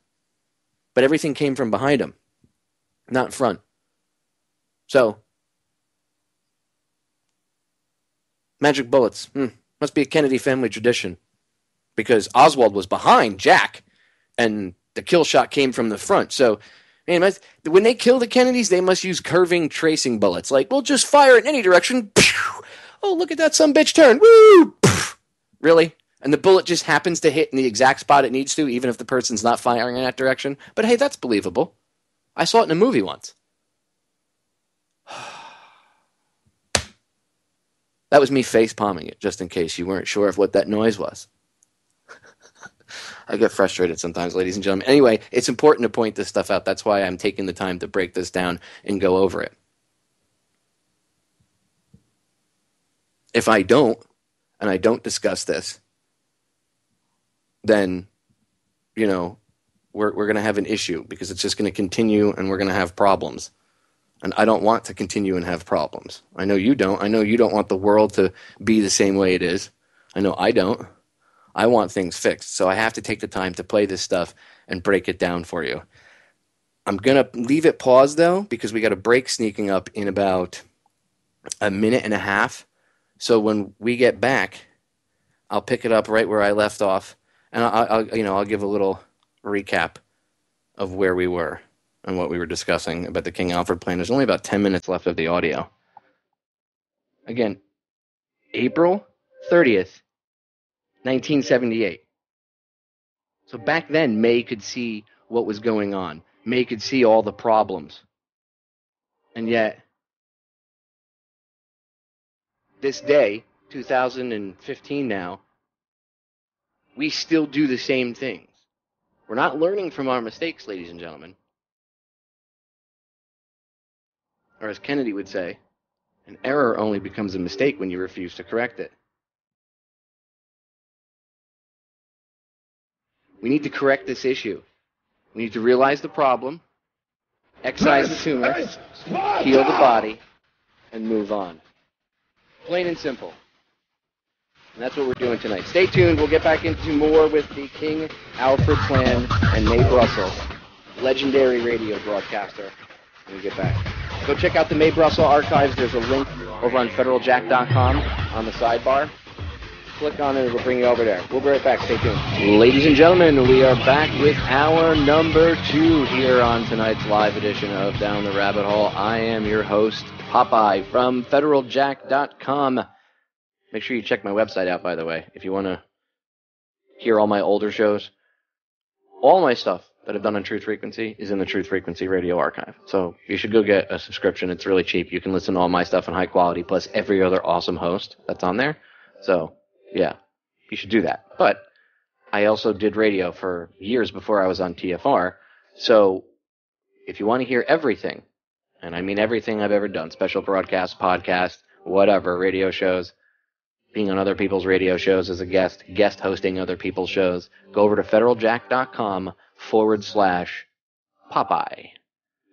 but everything came from behind him, not in front. So magic bullets. Hmm. Must be a Kennedy family tradition because Oswald was behind Jack and the kill shot came from the front. So man, when they kill the Kennedys, they must use curving tracing bullets. Like, we'll just fire in any direction. Pew! Oh, look at that sumbitch turn. Woo! Pew! Really? And the bullet just happens to hit in the exact spot it needs to, even if the person's not firing in that direction. But hey, that's believable. I saw it in a movie once. That was me face palming it, just in case you weren't sure of what that noise was. I get frustrated sometimes, ladies and gentlemen. Anyway, it's important to point this stuff out. That's why I'm taking the time to break this down and go over it. If I don't, and I don't discuss this, then, you know, we're, we're going to have an issue because it's just going to continue and we're going to have problems. And I don't want to continue and have problems. I know you don't. I know you don't want the world to be the same way it is. I know I don't. I want things fixed. So I have to take the time to play this stuff and break it down for you. I'm going to leave it paused, though, because we got a break sneaking up in about a minute and a half. So when we get back, I'll pick it up right where I left off. And I'll, I'll, you know, I'll give a little recap of where we were and what we were discussing about the King Alfred Plan. There's only about ten minutes left of the audio. Again, April thirtieth, nineteen seventy-eight. So back then, Mae could see what was going on. Mae could see all the problems. And yet, this day, two thousand fifteen now, we still do the same things. We're not learning from our mistakes, ladies and gentlemen. Or as Kennedy would say, an error only becomes a mistake when you refuse to correct it. We need to correct this issue. We need to realize the problem, excise the tumor, heal the body, and move on. Plain and simple. And that's what we're doing tonight. Stay tuned. We'll get back into more with the King Alfred Plan and Mae Brussell, legendary radio broadcaster. When we get back, go check out the Mae Brussell archives. There's a link over on Federal Jack dot com on the sidebar. Click on it. It'll bring you over there. We'll be right back. Stay tuned. Ladies and gentlemen, we are back with hour number two here on tonight's live edition of Down the Rabbit Hole. I am your host, Popeye, from Federal Jack dot com. Make sure you check my website out, by the way, if you want to hear all my older shows. All my stuff that I've done on Truth Frequency is in the Truth Frequency Radio Archive. So you should go get a subscription. It's really cheap. You can listen to all my stuff in high quality, plus every other awesome host that's on there. So, yeah, you should do that. But I also did radio for years before I was on T F R. So if you want to hear everything, and I mean everything I've ever done, special broadcasts, podcasts, whatever, radio shows, being on other people's radio shows as a guest, guest hosting other people's shows, go over to Federal Jack dot com forward slash Popeye.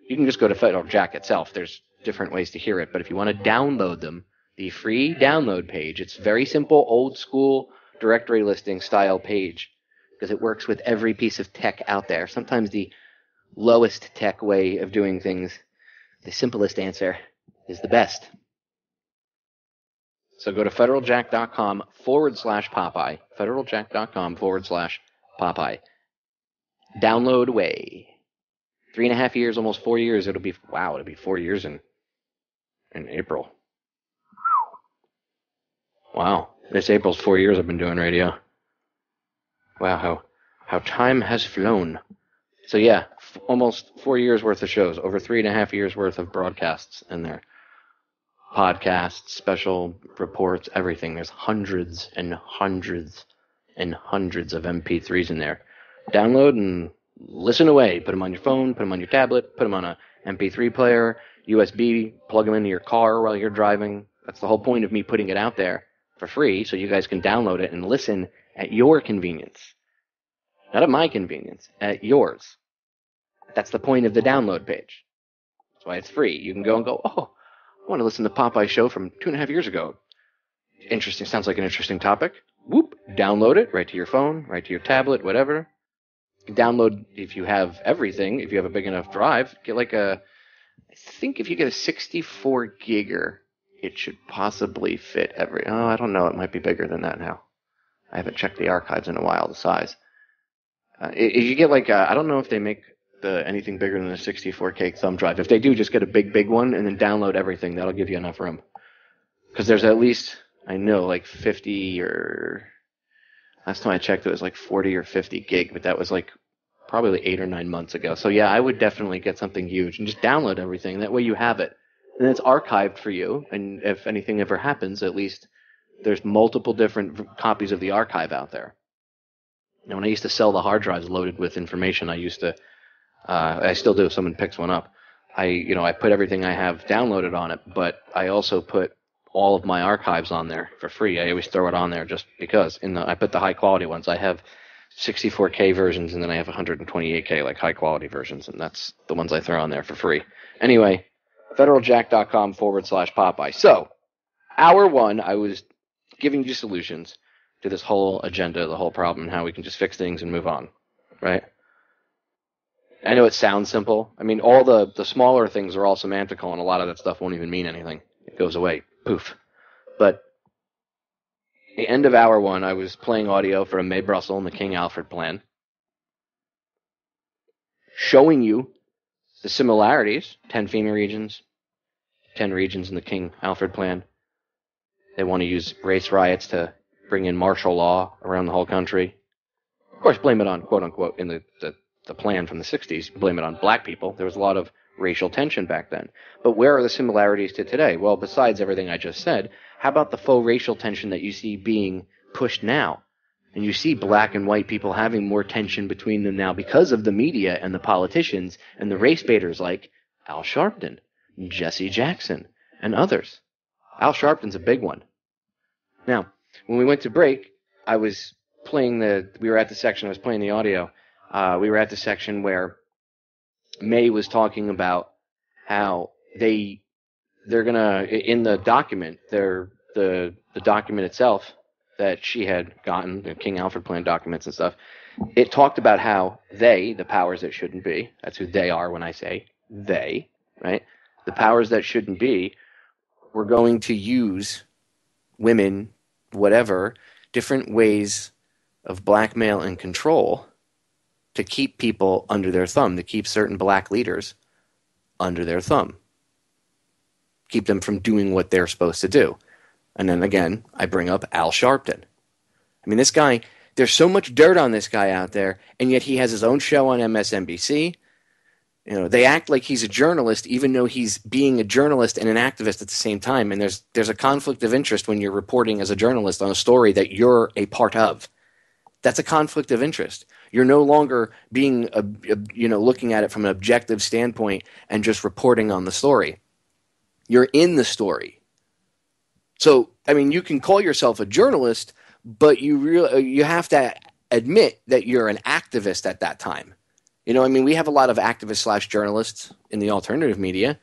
You can just go to FederalJack itself. There's different ways to hear it, but if you want to download them, the free download page, it's very simple, old-school directory listing style page because it works with every piece of tech out there. Sometimes the lowest tech way of doing things, the simplest answer, is the best. So go to Federal Jack dot com forward slash Popeye. Federal Jack dot com forward slash Popeye. Download way. Three and a half years, almost four years. It'll be, wow, it'll be four years in in April. Wow. This April's four years I've been doing radio. Wow, how, how time has flown. So yeah, f- almost four years worth of shows, over three and a half years worth of broadcasts in there. Podcasts, special reports, everything. There's hundreds and hundreds and hundreds of M P threes in there. Download and listen away. Put them on your phone, put them on your tablet, put them on a M P three player, U S B, plug them into your car while you're driving. That's the whole point of me putting it out there for free so you guys can download it and listen at your convenience. Not at my convenience, at yours. That's the point of the download page. That's why it's free. You can go and go, oh, I want to listen to Popeye's show from two and a half years ago. Interesting. Sounds like an interesting topic. Whoop. Download it right to your phone, right to your tablet, whatever. Download if you have everything, if you have a big enough drive. Get like a, I think if you get a sixty-four gigger, it should possibly fit every, oh, I don't know. It might be bigger than that now. I haven't checked the archives in a while, the size. Uh, if you get like, a, I don't know if they make the anything bigger than a sixty-four K thumb drive. If they do, just get a big, big one and then download everything. That'll give you enough room. Because there's at least, I know, like fifty or... Last time I checked, it was like forty or fifty gig, but that was like probably eight or nine months ago. So yeah, I would definitely get something huge and just download everything. That way you have it. And it's archived for you. And if anything ever happens, at least there's multiple different copies of the archive out there. Now, when I used to sell the hard drives loaded with information, I used to... Uh, I still do if someone picks one up. I, you know, I put everything I have downloaded on it, but I also put all of my archives on there for free. I always throw it on there just because. In the, I put the high quality ones. I have sixty-four K versions, and then I have one twenty-eight K, like high quality versions, and that's the ones I throw on there for free. Anyway, federal jack dot com forward slash Popeye. So, hour one, I was giving you solutions to this whole agenda, the whole problem, and how we can just fix things and move on, right? I know it sounds simple. I mean, all the, the smaller things are all semantical, and a lot of that stuff won't even mean anything. It goes away. Poof. But the end of hour one, I was playing audio from Mae Brussell and the King Alfred Plan, showing you the similarities, ten FEMA regions, ten regions in the King Alfred Plan. They want to use race riots to bring in martial law around the whole country. Of course, blame it on, quote-unquote, in the... the the plan from the sixties, blame it on black people. There was a lot of racial tension back then. But where are the similarities to today? Well, besides everything I just said, how about the faux racial tension that you see being pushed now? And you see black and white people having more tension between them now because of the media and the politicians and the race baiters like Al Sharpton, Jesse Jackson, and others. Al Sharpton's a big one. Now, when we went to break, I was playing the, we were at the section, I was playing the audio. Uh, we were at the section where Mae was talking about how they, they're gonna, in the document, they're, the, the document itself that she had gotten, the King Alfred Plan documents and stuff, it talked about how they, the powers that shouldn't be, that's who they are when I say they, right? The powers that shouldn't be were going to use women, whatever, different ways of blackmail and control to keep people under their thumb, to keep certain black leaders under their thumb, keep them from doing what they're supposed to do. And then again, I bring up Al Sharpton. I mean, this guy, there's so much dirt on this guy out there, and yet he has his own show on M S N B C. You know, they act like he's a journalist, even though he's being a journalist and an activist at the same time. And there's there's a conflict of interest when you're reporting as a journalist on a story that you're a part of. That's a conflict of interest. You're no longer being, uh, you know, looking at it from an objective standpoint and just reporting on the story. You're in the story. So, I mean, you can call yourself a journalist, but you really, you have to admit that you're an activist at that time. You know, I mean, we have a lot of activists slash journalists in the alternative media,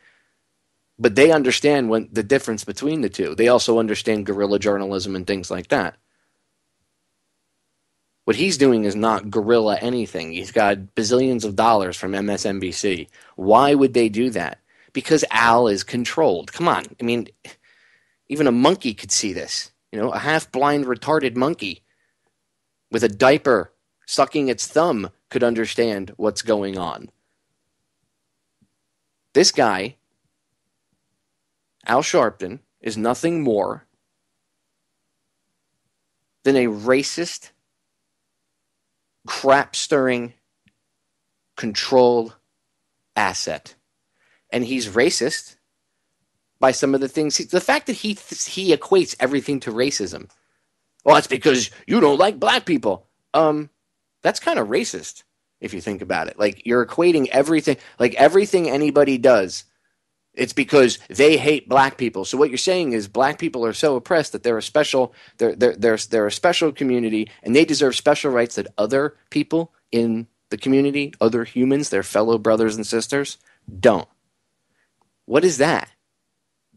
but they understand when, the difference between the two. They also understand guerrilla journalism and things like that. What he's doing is not guerrilla anything. He's got bazillions of dollars from M S N B C. Why would they do that? Because Al is controlled. Come on. I mean, even a monkey could see this. You know, a half-blind, retarded monkey with a diaper sucking its thumb could understand what's going on. This guy, Al Sharpton, is nothing more than a racist, crap-stirring control asset. And he's racist by some of the things. The fact that he he equates everything to racism. Well, it's because you don't like black people. Um, that's kind of racist if you think about it. Like, you're equating everything, like everything anybody does, it's because they hate black people. So what you're saying is black people are so oppressed that they're a special, they're they're they're, they're a special community, and they deserve special rights that other people in the community, other humans, their fellow brothers and sisters, don't. What is that?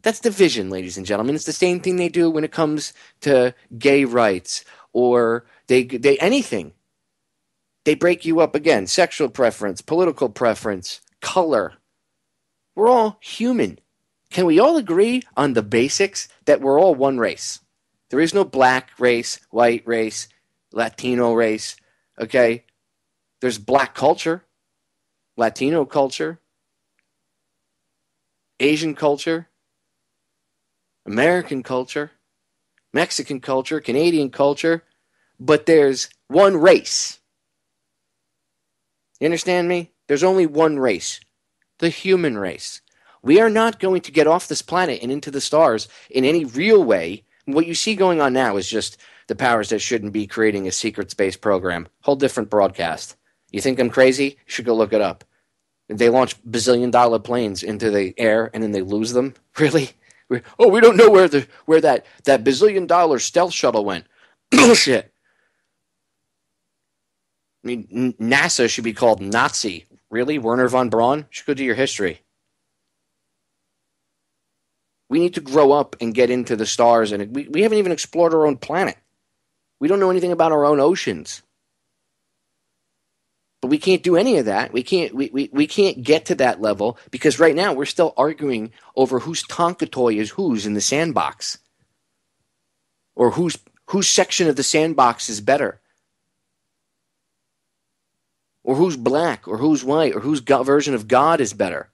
That's division, ladies and gentlemen. It's the same thing they do when it comes to gay rights or they they anything. They break you up again. Sexual preference, political preference, color. We're all human. Can we all agree on the basics that we're all one race? There is no black race, white race, Latino race, okay? There's black culture, Latino culture, Asian culture, American culture, Mexican culture, Canadian culture, but there's one race. You understand me? There's only one race, the human race. We are not going to get off this planet and into the stars in any real way. What you see going on now is just the powers that shouldn't be creating a secret space program. Whole different broadcast. You think I'm crazy? You should go look it up. They launch bazillion dollar planes into the air and then they lose them? Really? Oh, we don't know where the where that, that bazillion dollar stealth shuttle went. Bullshit. I mean, NASA should be called Nazi. Really? Werner von Braun? You should go do your history. We need to grow up and get into the stars, and we, we haven't even explored our own planet. We don't know anything about our own oceans. But we can't do any of that. We can't we, we, we can't get to that level because right now we're still arguing over whose Tonka toy is whose in the sandbox. Or whose whose section of the sandbox is better. Or who's black or who's white or whose version of God is better.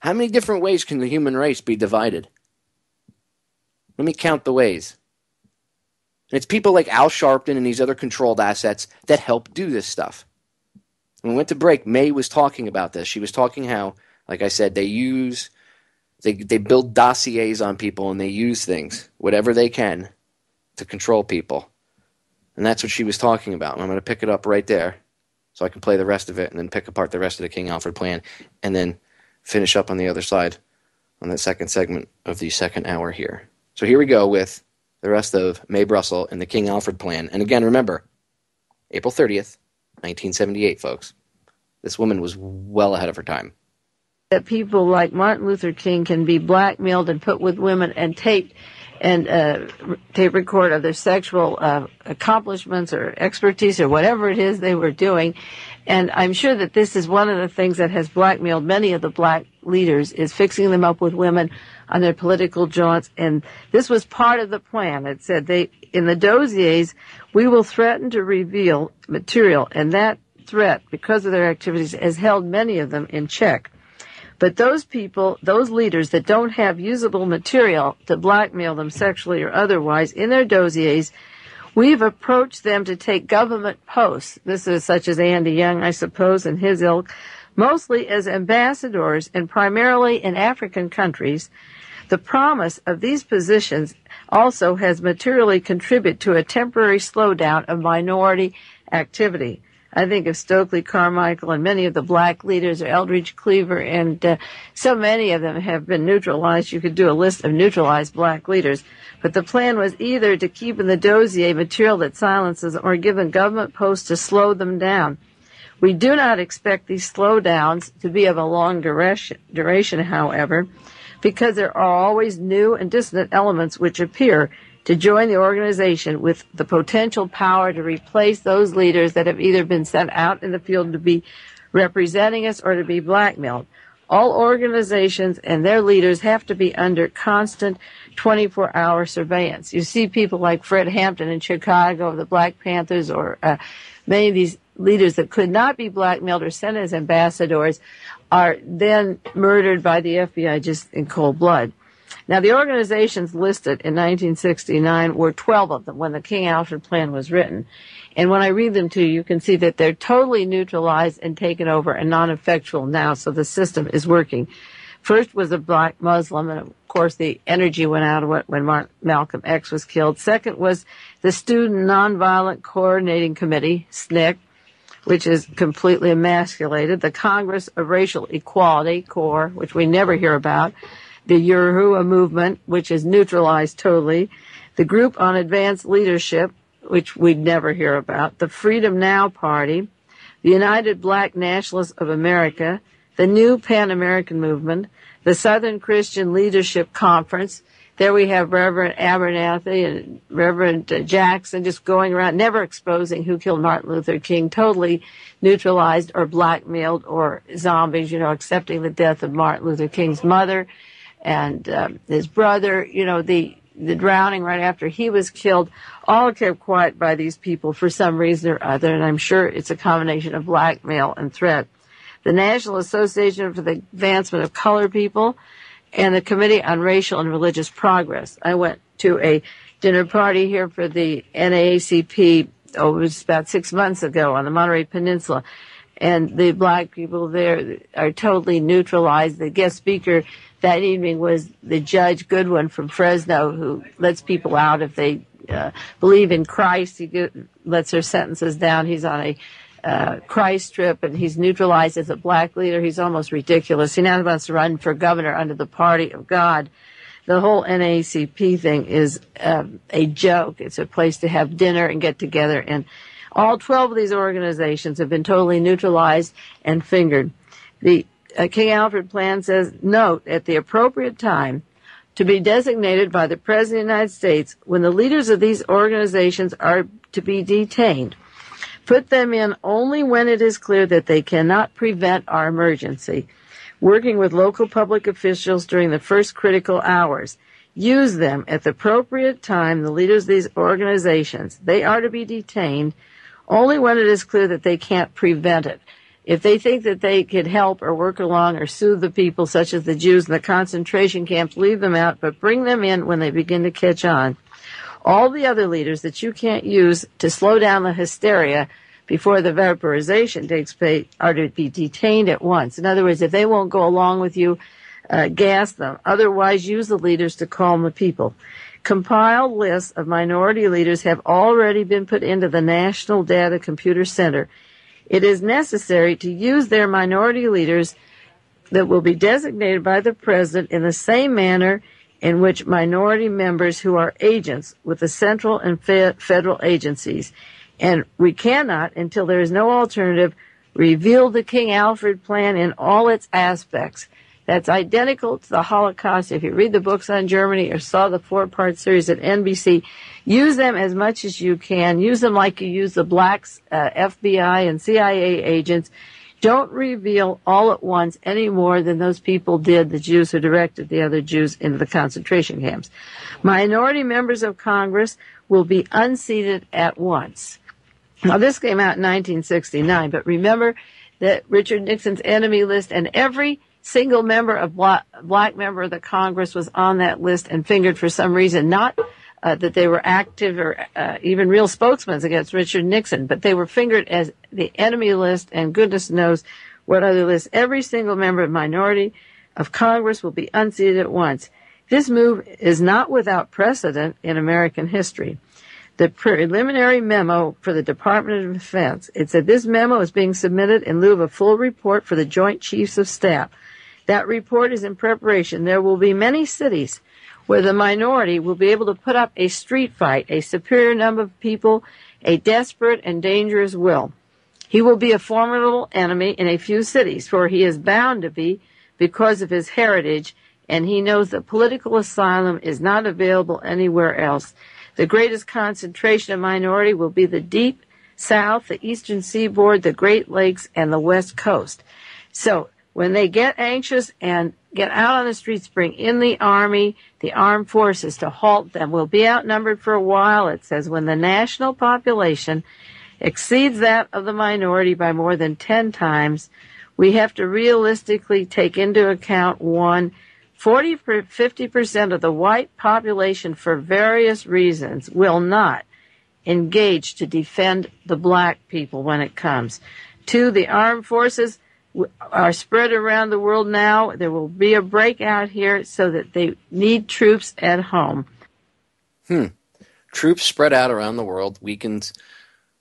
How many different ways can the human race be divided? Let me count the ways. And it's people like Al Sharpton and these other controlled assets that help do this stuff. When we went to break, Mae was talking about this. She was talking how, like I said, they use, they, they build dossiers on people and they use things, whatever they can, to control people. And that's what she was talking about. And I'm going to pick it up right there so I can play the rest of it and then pick apart the rest of the King Alfred Plan and then finish up on the other side on that second segment of the second hour here. So here we go with the rest of Mae Brussell and the King Alfred Plan. And again, remember, April thirtieth, nineteen seventy-eight, folks. This woman was well ahead of her time. That people like Martin Luther King can be blackmailed and put with women and taped and uh, tape record of their sexual uh, accomplishments or expertise or whatever it is they were doing. And I'm sure that this is one of the things that has blackmailed many of the black leaders is fixing them up with women on their political jaunts, and this was part of the plan. It said they, in the dossiers, we will threaten to reveal material, and that threat, because of their activities, has held many of them in check. But those people, those leaders that don't have usable material to blackmail them sexually or otherwise in their dossiers, we've approached them to take government posts. This is such as Andy Young, I suppose, and his ilk, mostly as ambassadors and primarily in African countries. The promise of these positions also has materially contributed to a temporary slowdown of minority activity. I think of Stokely Carmichael and many of the black leaders, or Eldridge Cleaver, and uh, so many of them have been neutralized. You could do a list of neutralized black leaders. But the plan was either to keep in the dossier material that silences or given government posts to slow them down. We do not expect these slowdowns to be of a long duration, duration, however, because there are always new and dissonant elements which appear to join the organization with the potential power to replace those leaders that have either been sent out in the field to be representing us or to be blackmailed. All organizations and their leaders have to be under constant twenty-four hour surveillance. You see people like Fred Hampton in Chicago, the Black Panthers, or uh, many of these leaders that could not be blackmailed or sent as ambassadors are then murdered by the F B I just in cold blood. Now, the organizations listed in nineteen sixty-nine were twelve of them when the King Alfred Plan was written. And when I read them to you, you can see that they're totally neutralized and taken over and non-effectual now, so the system is working. First was a black Muslim, and of course the energy went out of it when Martin, Malcolm X was killed. Second was the Student Nonviolent Coordinating Committee, S N C C, which is completely emasculated. The Congress of Racial Equality, CORE, which we never hear about. The Uruhua Movement, which is neutralized totally. The Group on Advanced Leadership, which we'd never hear about. The Freedom Now Party. The United Black Nationalists of America. The New Pan-American Movement. The Southern Christian Leadership Conference. There we have Reverend Abernathy and Reverend Jackson just going around, never exposing who killed Martin Luther King, totally neutralized or blackmailed or zombies, you know, accepting the death of Martin Luther King's mother and um, his brother, you know, the, the drowning right after he was killed, all kept quiet by these people for some reason or other, and I'm sure it's a combination of blackmail and threat. The National Association for the Advancement of Colored People, and the Committee on Racial and Religious Progress. I went to a dinner party here for the N double A C P, oh, it was about six months ago on the Monterey Peninsula, and the black people there are totally neutralized. The guest speaker that evening was the Judge Goodwin from Fresno, who lets people out if they uh, believe in Christ. He get, lets their sentences down. He's on a Uh, Christ trip, and he's neutralized as a black leader. He's almost ridiculous. He now wants to run for governor under the Party of God. The whole N double A C P thing is um, a joke. It's a place to have dinner and get together, and all twelve of these organizations have been totally neutralized and fingered. The uh, King Alfred Plan says, note, at the appropriate time, to be designated by the President of the United States when the leaders of these organizations are to be detained. Put them in only when it is clear that they cannot prevent our emergency. Working with local public officials during the first critical hours. Use them at the appropriate time, the leaders of these organizations. They are to be detained only when it is clear that they can't prevent it. If they think that they could help or work along or soothe the people, such as the Jews in the concentration camps, leave them out, but bring them in when they begin to catch on. All the other leaders that you can't use to slow down the hysteria before the vaporization takes place are to be detained at once. In other words, if they won't go along with you, uh, gas them. Otherwise, use the leaders to calm the people. Compiled lists of minority leaders have already been put into the National Data Computer Center. It is necessary to use their minority leaders that will be designated by the president in the same manner in which minority members who are agents with the central and fe- federal agencies. And we cannot, until there is no alternative, reveal the King Alfred Plan in all its aspects. That's identical to the Holocaust. If you read the books on Germany or saw the four-part series at N B C, use them as much as you can. Use them like you use the blacks, uh, F B I and C I A agents. Don't reveal all at once any more than those people did, the Jews who directed the other Jews into the concentration camps. Minority members of Congress will be unseated at once. Now, this came out in nineteen sixty-nine, but remember that Richard Nixon's enemy list, and every single member of black, black member of the Congress was on that list and fingered for some reason, not Uh, that they were active or uh, even real spokesmen against Richard Nixon, but they were fingered as the enemy list and goodness knows what other list. Every single member of minority of Congress will be unseated at once. This move is not without precedent in American history. The preliminary memo for the Department of Defense, it said this memo is being submitted in lieu of a full report for the Joint Chiefs of Staff. That report is in preparation. There will be many cities where the minority will be able to put up a street fight, a superior number of people, a desperate and dangerous will. He will be a formidable enemy in a few cities, for he is bound to be because of his heritage, and he knows that political asylum is not available anywhere else. The greatest concentration of minority will be the Deep South, the Eastern Seaboard, the Great Lakes, and the West Coast. So when they get anxious and get out on the streets, bring in the Army, the armed forces to halt them. We'll be outnumbered for a while, it says, when the national population exceeds that of the minority by more than ten times. We have to realistically take into account, one, forty to fifty percent of the white population, for various reasons, will not engage to defend the black people when it comes. Two, the armed forces are spread around the world now. There will be a breakout here, so that they need troops at home. Hmm. Troops spread out around the world weakens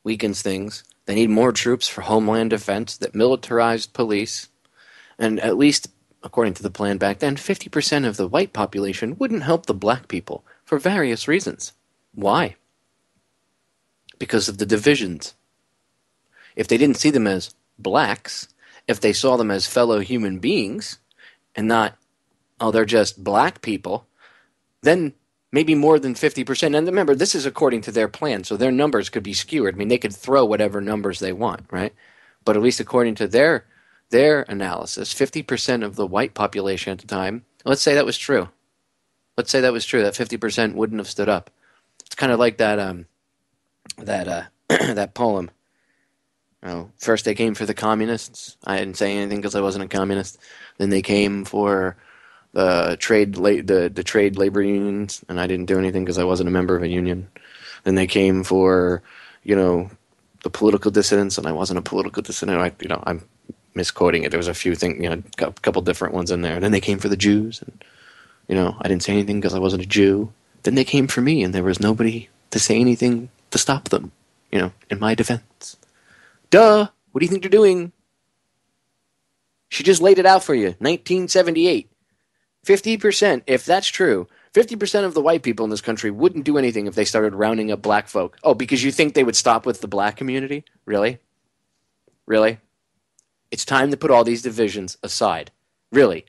weakens things. They need more troops for homeland defense, that militarized police, and at least, according to the plan back then, fifty percent of the white population wouldn't help the black people for various reasons. Why? Because of the divisions. If they didn't see them as blacks, if they saw them as fellow human beings and not, oh, they're just black people, then maybe more than fifty percent. And remember, this is according to their plan, so their numbers could be skewed. I mean, they could throw whatever numbers they want, right? But at least according to their their analysis, fifty percent of the white population at the time, let's say that was true. Let's say that was true, that fifty percent wouldn't have stood up. It's kind of like that um, that uh, that poem. Oh, first they came for the communists. I didn't say anything because I wasn't a communist. Then they came for the trade la the, the trade labor unions, and I didn't do anything because I wasn't a member of a union. Then they came for, you know, the political dissidents, and I wasn't a political dissident. I, you know, I'm misquoting it. There was a few things, you know, a couple different ones in there. Then they came for the Jews, and you know, I didn't say anything because I wasn't a Jew. Then they came for me, and there was nobody to say anything to stop them, you know, in my defense. Duh! What do you think you're doing? She just laid it out for you. nineteen seventy-eight. fifty percent, if that's true, fifty percent of the white people in this country wouldn't do anything if they started rounding up black folk. Oh, because you think they would stop with the black community? Really? Really? It's time to put all these divisions aside. Really.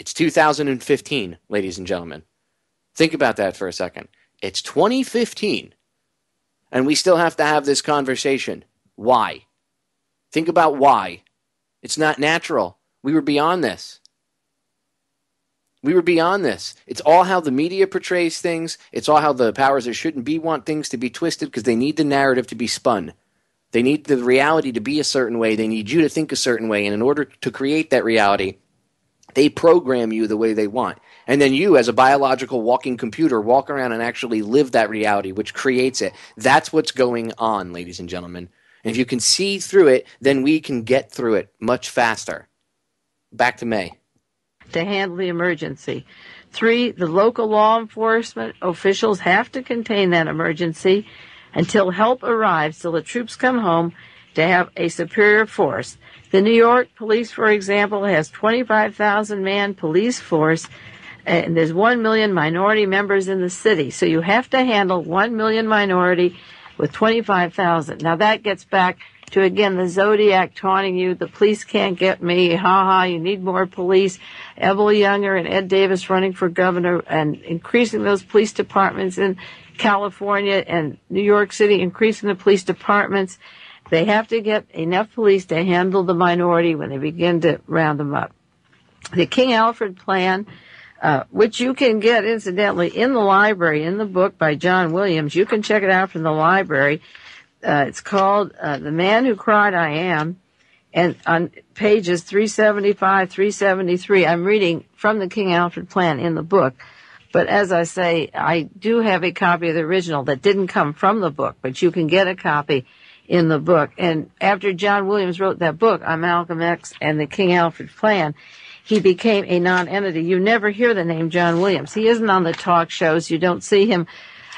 It's two thousand fifteen, ladies and gentlemen. Think about that for a second. It's twenty fifteen, and we still have to have this conversation. Why? Think about why. It's not natural. We were beyond this. We were beyond this. It's all how the media portrays things. It's all how the powers that shouldn't be want things to be twisted, because they need the narrative to be spun. They need the reality to be a certain way. They need you to think a certain way. And in order to create that reality, they program you the way they want. And then you, as a biological walking computer, walk around and actually live that reality, which creates it. That's what's going on, ladies and gentlemen. And if you can see through it, then we can get through it much faster. Back to Mae. To handle the emergency. Three, the local law enforcement officials have to contain that emergency until help arrives, till the troops come home, to have a superior force. The New York police, for example, has twenty-five thousand man police force, and there's one million minority members in the city. So you have to handle one million minority with twenty-five thousand. Now that gets back to, again, the Zodiac taunting you, the police can't get me, ha-ha, you need more police. Evel Younger and Ed Davis running for governor and increasing those police departments in California and New York City, increasing the police departments. They have to get enough police to handle the minority when they begin to round them up. The King Alfred Plan, Uh, which you can get, incidentally, in the library, in the book by John Williams. You can check it out from the library. Uh, it's called uh, The Man Who Cried I Am. And on pages three seventy-five, three seventy-three, I'm reading from the King Alfred Plan in the book. But as I say, I do have a copy of the original that didn't come from the book, but you can get a copy in the book. And after John Williams wrote that book on Malcolm X and the King Alfred Plan, he became a non-entity. You never hear the name John Williams. He isn't on the talk shows. You don't see him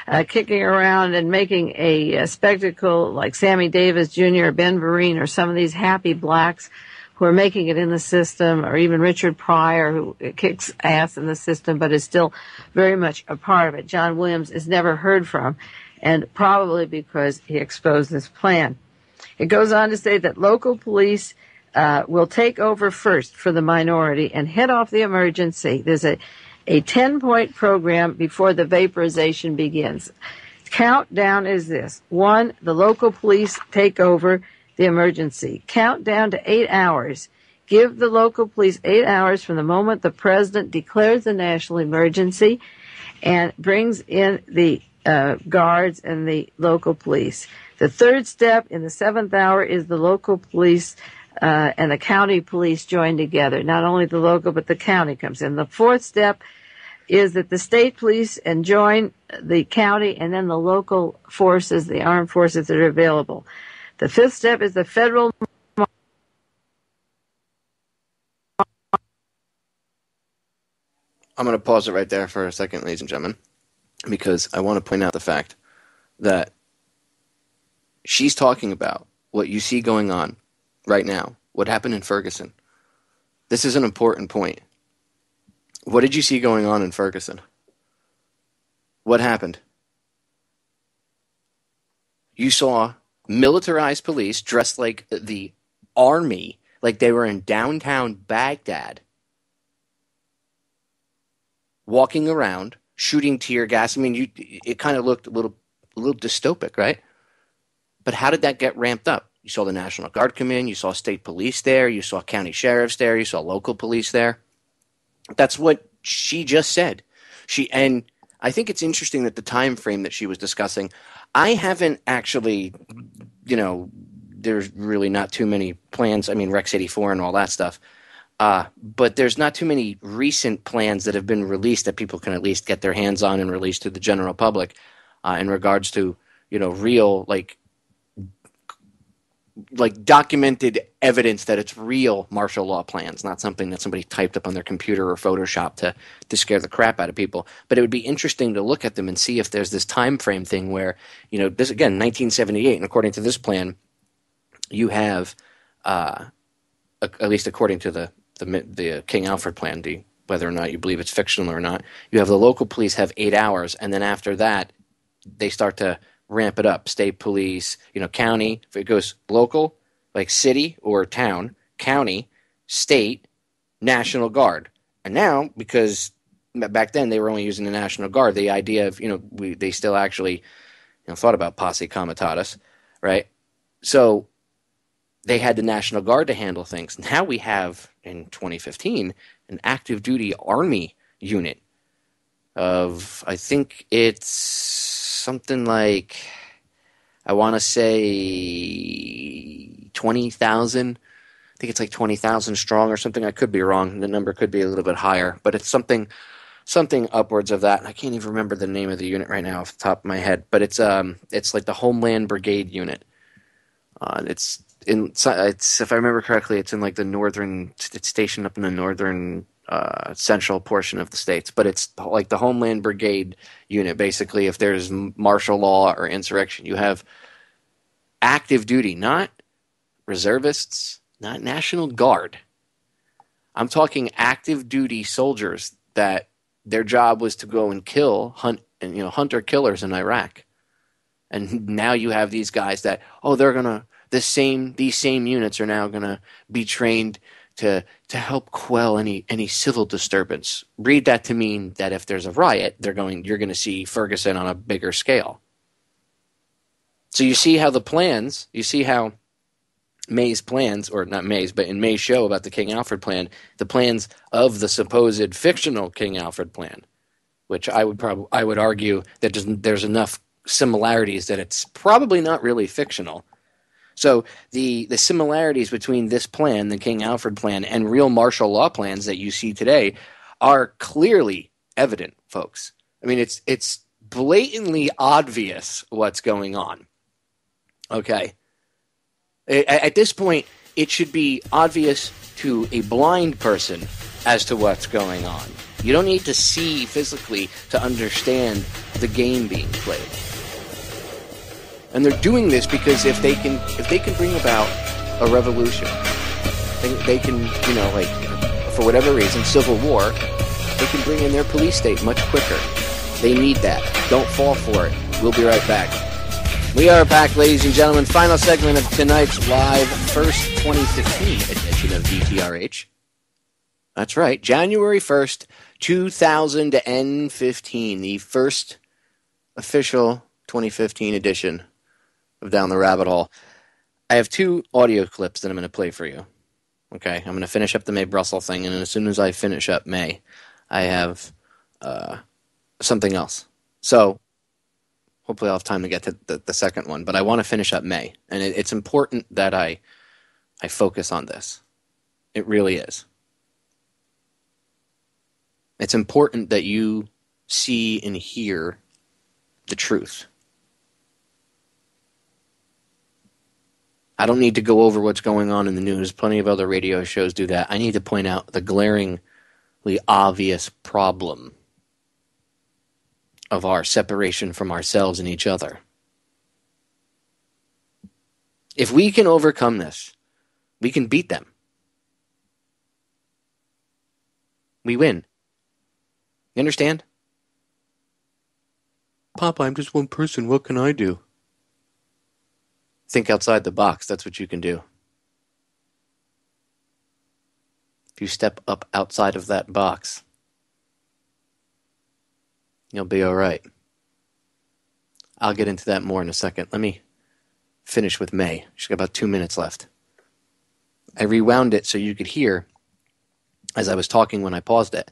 uh, kicking around and making a, a spectacle like Sammy Davis Junior or Ben Vereen or some of these happy blacks who are making it in the system, or even Richard Pryor, who kicks ass in the system but is still very much a part of it. John Williams is never heard from, and probably because he exposed this plan. It goes on to say that local police Uh, will take over first for the minority and head off the emergency. There's a a ten-point program before the vaporization begins. Countdown is this. One, the local police take over the emergency. Countdown to eight hours. Give the local police eight hours from the moment the president declares the national emergency and brings in the uh, guards and the local police. The third step in the seventh hour is the local police uh, and the county police join together. Not only the local, but the county comes in. The fourth step is that the state police and join the county and then the local forces, the armed forces that are available. The fifth step is the federal I'm going to pause it right there for a second, ladies and gentlemen, because I want to point out the fact that she's talking about what you see going on right now, what happened in Ferguson. This is an important point. What did you see going on in Ferguson? What happened? You saw militarized police dressed like the army, like they were in downtown Baghdad, walking around, shooting tear gas. I mean, you, it kind of looked a little, a little dystopic, right? But how did that get ramped up? You saw the National Guard come in. You saw state police there. You saw county sheriffs there. You saw local police there. That's what she just said. She and I think it's interesting that the time frame that she was discussing, I haven't actually, you know, there's really not too many plans. I mean, Rex eighty-four and all that stuff. Uh, but there's not too many recent plans that have been released that people can at least get their hands on and release to the general public uh, in regards to, you know, real, like, like documented evidence that it's real martial law plans, not something that somebody typed up on their computer or Photoshop to, to scare the crap out of people. But it would be interesting to look at them and see if there's this time frame thing where, you know, this again, nineteen seventy-eight, and according to this plan, you have, uh, a, at least according to the, the, the King Alfred Plan, the, whether or not you believe it's fictional or not, you have the local police have eight hours, and then after that, they start to ramp it up. State police, you know, county, if it goes local, like city or town, county, state, National Guard. And now, because back then they were only using the National Guard, the idea of, you know, we, they still actually, you know, thought about posse comitatus, right? So they had the National Guard to handle things. Now we have, in twenty fifteen, an active duty army unit of, I think it's something like, I want to say twenty thousand. I think it's like twenty thousand strong or something. I could be wrong. The number could be a little bit higher, but it's something something upwards of that. I can't even remember the name of the unit right now off the top of my head, but it's um it's like the Homeland Brigade unit. Uh, it's in it's if I remember correctly, it's in like the northern. It's stationed up in the northern. Uh, central portion of the states, but it's like the Homeland Brigade unit. Basically, if there's martial law or insurrection, you have active duty, not reservists, not National Guard. I'm talking active duty soldiers that their job was to go and kill, hunt, and, you know, hunter killers in Iraq. And now you have these guys that, oh, they're gonna the same these same units are now gonna be trained to to help quell any any civil disturbance. Read that to mean that if there's a riot, they're going you're going to see Ferguson on a bigger scale. So you see how the plans, you see how Mae's plans, or not Mae's, but in Mae's show about the King Alfred Plan, the plans of the supposed fictional King Alfred Plan, which I would probably I would argue that there's enough similarities that it's probably not really fictional. So the, the similarities between this plan, the King Alfred Plan, and real martial law plans that you see today are clearly evident, folks. I mean, it's it's blatantly obvious what's going on. Okay. At, at this point, it should be obvious to a blind person as to what's going on. You don't need to see physically to understand the game being played. And they're doing this because if they can, if they can bring about a revolution, they, they can, you know, like, for whatever reason, civil war, they can bring in their police state much quicker. They need that. Don't fall for it. We'll be right back. We are back, ladies and gentlemen. Final segment of tonight's live first twenty fifteen edition of D T R H. That's right. January first, two thousand fifteen, the first official twenty fifteen edition of Down the Rabbit Hole. I have two audio clips that I'm going to play for you. Okay, I'm going to finish up the Mae Brussell thing, and as soon as I finish up Mae, I have uh, something else. So hopefully I'll have time to get to the, the second one, but I want to finish up Mae, and it, it's important that I I focus on this. It really is. It's important that you see and hear the truth. I don't need to go over what's going on in the news. Plenty of other radio shows do that. I need to point out the glaringly obvious problem of our separation from ourselves and each other. If we can overcome this, we can beat them. We win. You understand? Papa, I'm just one person. What can I do? Think outside the box. That's what you can do. If you step up outside of that box, you'll be all right. I'll get into that more in a second. Let me finish with May. She's got about two minutes left. I rewound it so you could hear, as I was talking when I paused it,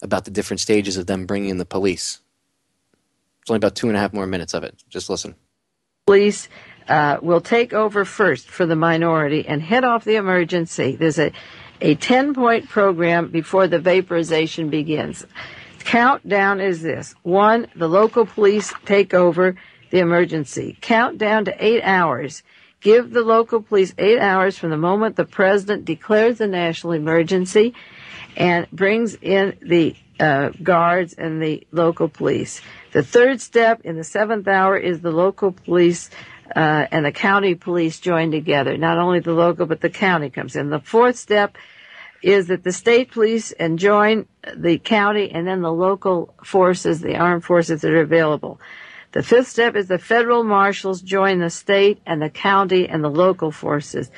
about the different stages of them bringing in the police. It's only about two and a half more minutes of it. Just listen. Police uh, will take over first for the minority and head off the emergency. There's a, a ten-point program before the vaporization begins. Countdown is this. One, the local police take over the emergency. Countdown to eight hours. Give the local police eight hours from the moment the president declares the national emergency and brings in the uh, guards and the local police. The third step in the seventh hour is the local police uh, and the county police join together. Not only the local, but the county comes in. The fourth step is that the state police and join the county and then the local forces, the armed forces that are available. The fifth step is the federal marshals join the state and the county and the local forces.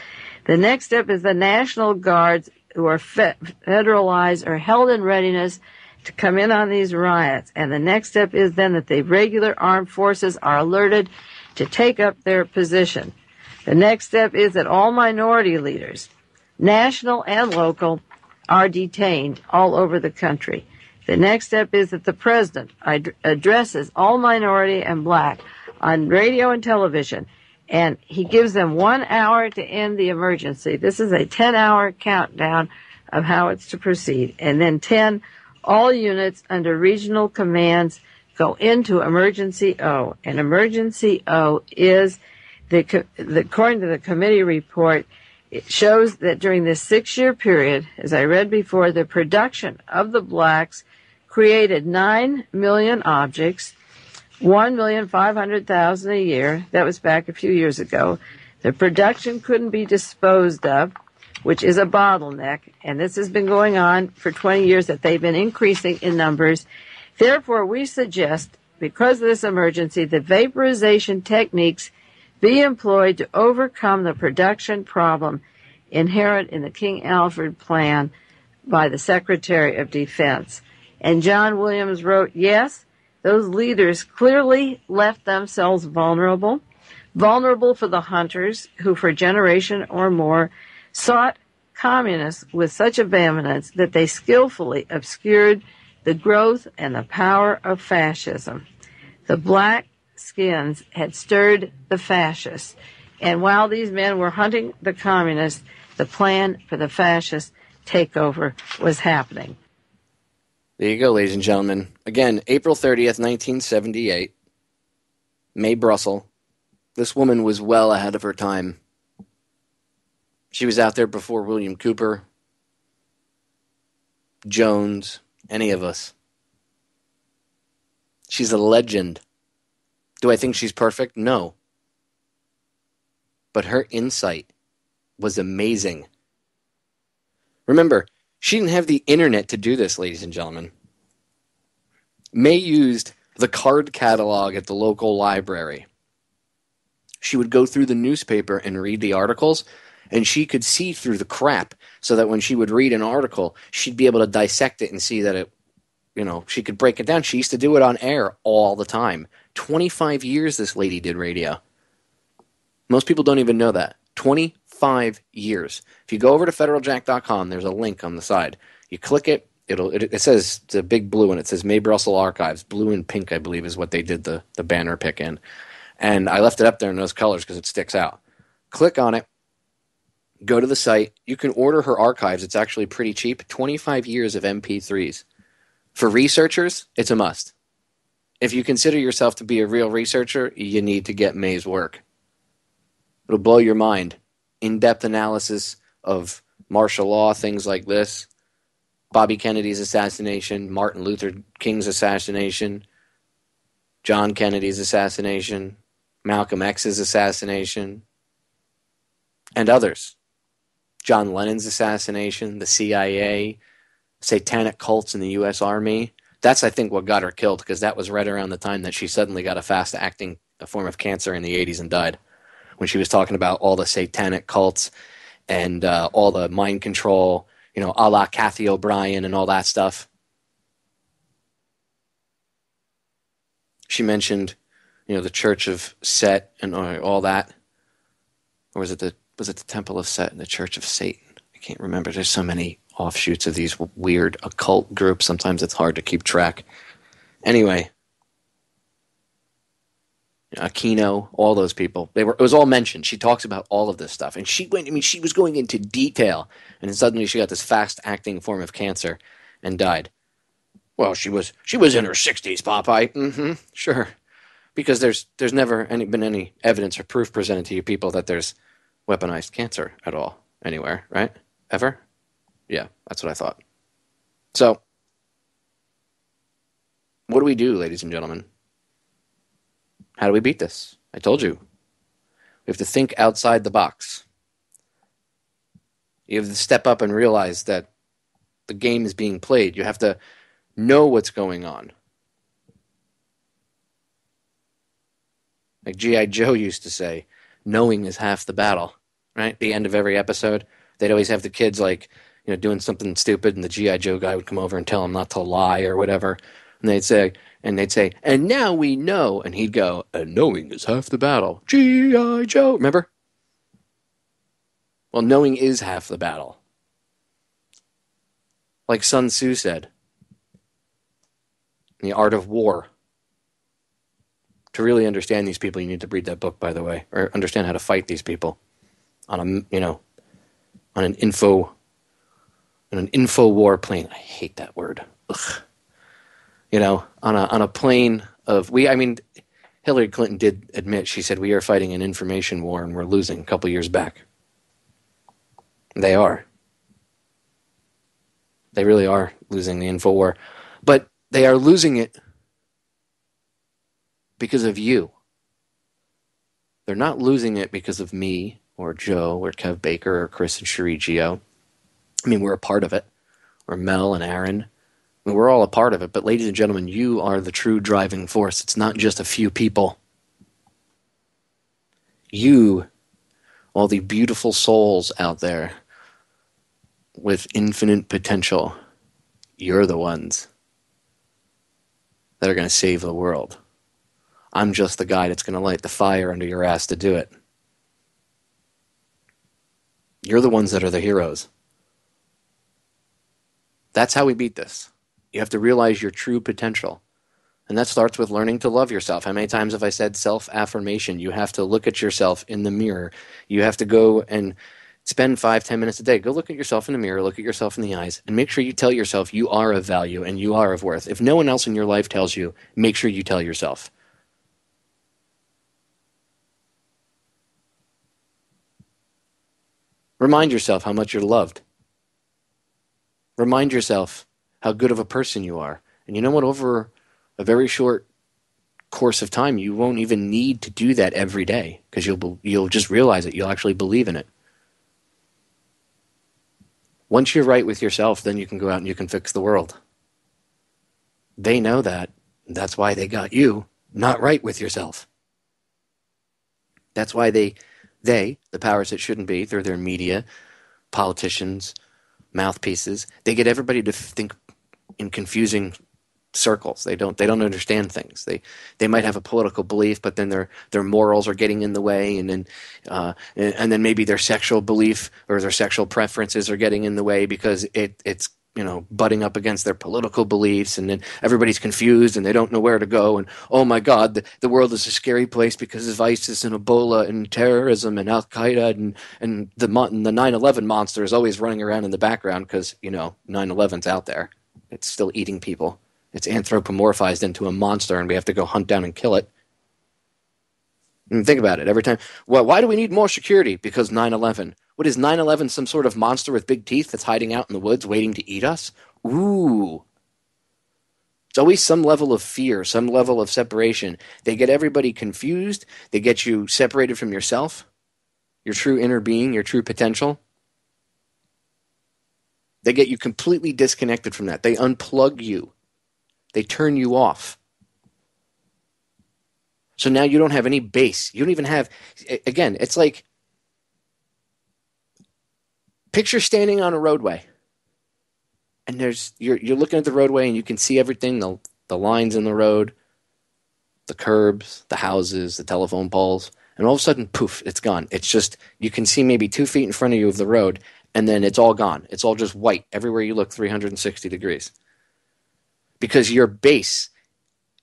The next step is the National Guards, who are fe- federalized or held in readiness to come in on these riots. And the next step is then that the regular armed forces are alerted to take up their position. The next step is that all minority leaders, national and local, are detained all over the country. The next step is that the president addresses all minority and black on radio and television, and he gives them one hour to end the emergency. This is a ten-hour countdown of how it's to proceed. And then ten, all units under regional commands go into Emergency O. And Emergency O is, the, the according to the committee report, it shows that during this six-year period, as I read before, the production of the blacks created nine million objects, one million five hundred thousand a year. That was back a few years ago. The production couldn't be disposed of, which is a bottleneck, and this has been going on for twenty years, that they've been increasing in numbers. Therefore, we suggest, because of this emergency, the vaporization techniques be employed to overcome the production problem inherent in the King Alfred Plan by the Secretary of Defense. And John Williams wrote, yes, those leaders clearly left themselves vulnerable, vulnerable for the hunters who for a generation or more sought communists with such abandonment that they skillfully obscured the growth and the power of fascism. The black skins had stirred the fascists, and while these men were hunting the communists, the plan for the fascist takeover was happening. There you go, ladies and gentlemen. Again, April thirtieth, nineteen seventy-eight, Mae Brussell. This woman was well ahead of her time. She was out there before William Cooper, Jones, any of us. She's a legend. Do I think she's perfect? No. But her insight was amazing. Remember, she didn't have the internet to do this, ladies and gentlemen. Mae used the card catalog at the local library. She would go through the newspaper and read the articles, and she could see through the crap, so that when she would read an article, she'd be able to dissect it and see that it, you know, she could break it down. She used to do it on air all the time. twenty-five years this lady did radio. Most people don't even know that. twenty-five years. If you go over to Federal Jack dot com, there's a link on the side. You click it, it'll, it, it says, it's a big blue, and it says Mae Brussell Archives. Blue and pink, I believe, is what they did the, the banner pick in. And I left it up there in those colors because it sticks out. Click on it. Go to the site. You can order her archives. It's actually pretty cheap. twenty-five years of M P threes. For researchers, it's a must. If you consider yourself to be a real researcher, you need to get Mae's work. It'll blow your mind. In-depth analysis of martial law, things like this. Bobby Kennedy's assassination, Martin Luther King's assassination, John Kennedy's assassination, Malcolm X's assassination, and others. John Lennon's assassination, the C I A, satanic cults in the U S Army. That's, I think, what got her killed, because that was right around the time that she suddenly got a fast-acting form of cancer in the eighties and died, when she was talking about all the satanic cults and uh, all the mind control, you know, a la Kathy O'Brien and all that stuff. She mentioned, you know, the Church of Set and all that. Or was it the was it the Temple of Set and the Church of Satan? I can't remember. There's so many offshoots of these weird occult groups. Sometimes it's hard to keep track. Anyway, Aquino, all those people. They were, it was all mentioned. She talks about all of this stuff. And she went, I mean, she was going into detail. And then suddenly she got this fast-acting form of cancer and died. Well, she was she was in her sixties, Popeye. Mm-hmm, sure. Because there's there's never any, been any evidence or proof presented to you people that there's weaponized cancer at all anywhere, right? Ever? Yeah, that's what I thought. So, what do we do, ladies and gentlemen? How do we beat this? I told you. We have to think outside the box. You have to step up and realize that the game is being played. You have to know what's going on. Like G I. Joe used to say, knowing is half the battle, right? At the end of every episode, they'd always have the kids, like, you know, doing something stupid, and the G I. Joe guy would come over and tell him not to lie or whatever. And they'd say, and they'd say, and now we know. And he'd go, and knowing is half the battle. G I. Joe. Remember? Well, knowing is half the battle. Like Sun Tzu said, in The Art of War. To really understand these people, you need to read that book, by the way, or understand how to fight these people on a, you know, on an info... on an info war plane. I hate that word. Ugh. You know, on a on a plane of we. I mean, Hillary Clinton did admit. She said we are fighting an information war and we're losing. A couple years back, they are. They really are losing the info war, but they are losing it because of you. They're not losing it because of me or Joe or Kev Baker or Chris and Sherigio. I mean, we're a part of it. Or Mel and Aaron. I mean, we're all a part of it. But ladies and gentlemen, you are the true driving force. It's not just a few people. You, all the beautiful souls out there with infinite potential, you're the ones that are going to save the world. I'm just the guy that's going to light the fire under your ass to do it. You're the ones that are the heroes. That's how we beat this. You have to realize your true potential. And that starts with learning to love yourself. How many times have I said self-affirmation? You have to look at yourself in the mirror. You have to go and spend five, ten minutes a day. Go look at yourself in the mirror, look at yourself in the eyes, and make sure you tell yourself you are of value and you are of worth. If no one else in your life tells you, make sure you tell yourself. Remind yourself how much you're loved. Remind yourself how good of a person you are. And you know what? Over a very short course of time, you won't even need to do that every day because you'll, you'll just realize it. You'll actually believe in it. Once you're right with yourself, then you can go out and you can fix the world. They know that. That's why they got you not right with yourself. That's why they, they, the powers that shouldn't be, through their media, politicians, mouthpieces, they get everybody to think in confusing circles. They don't they don't understand things. They they might have a political belief, but then their their morals are getting in the way, and then uh, and, and then maybe their sexual belief or their sexual preferences are getting in the way because it it's you know, butting up against their political beliefs, and then everybody's confused and they don't know where to go. And oh my God, the, the world is a scary place because of ISIS and Ebola and terrorism and Al Qaeda and and the and the nine eleven monster is always running around in the background because, you know, nine eleven's out there. It's still eating people. It's anthropomorphized into a monster, and we have to go hunt down and kill it. And think about it. Every time, well, why do we need more security? Because nine eleven. What is nine eleven, some sort of monster with big teeth that's hiding out in the woods waiting to eat us? Ooh. It's always some level of fear, some level of separation. They get everybody confused. They get you separated from yourself, your true inner being, your true potential. They get you completely disconnected from that. They unplug you. They turn you off. So now you don't have any base. You don't even have – again, it's like – picture standing on a roadway and there's – you're you're looking at the roadway and you can see everything, the, the lines in the road, the curbs, the houses, the telephone poles, and all of a sudden, poof, it's gone. It's just – you can see maybe two feet in front of you of the road, and then it's all gone. It's all just white everywhere you look, three hundred sixty degrees, because your base,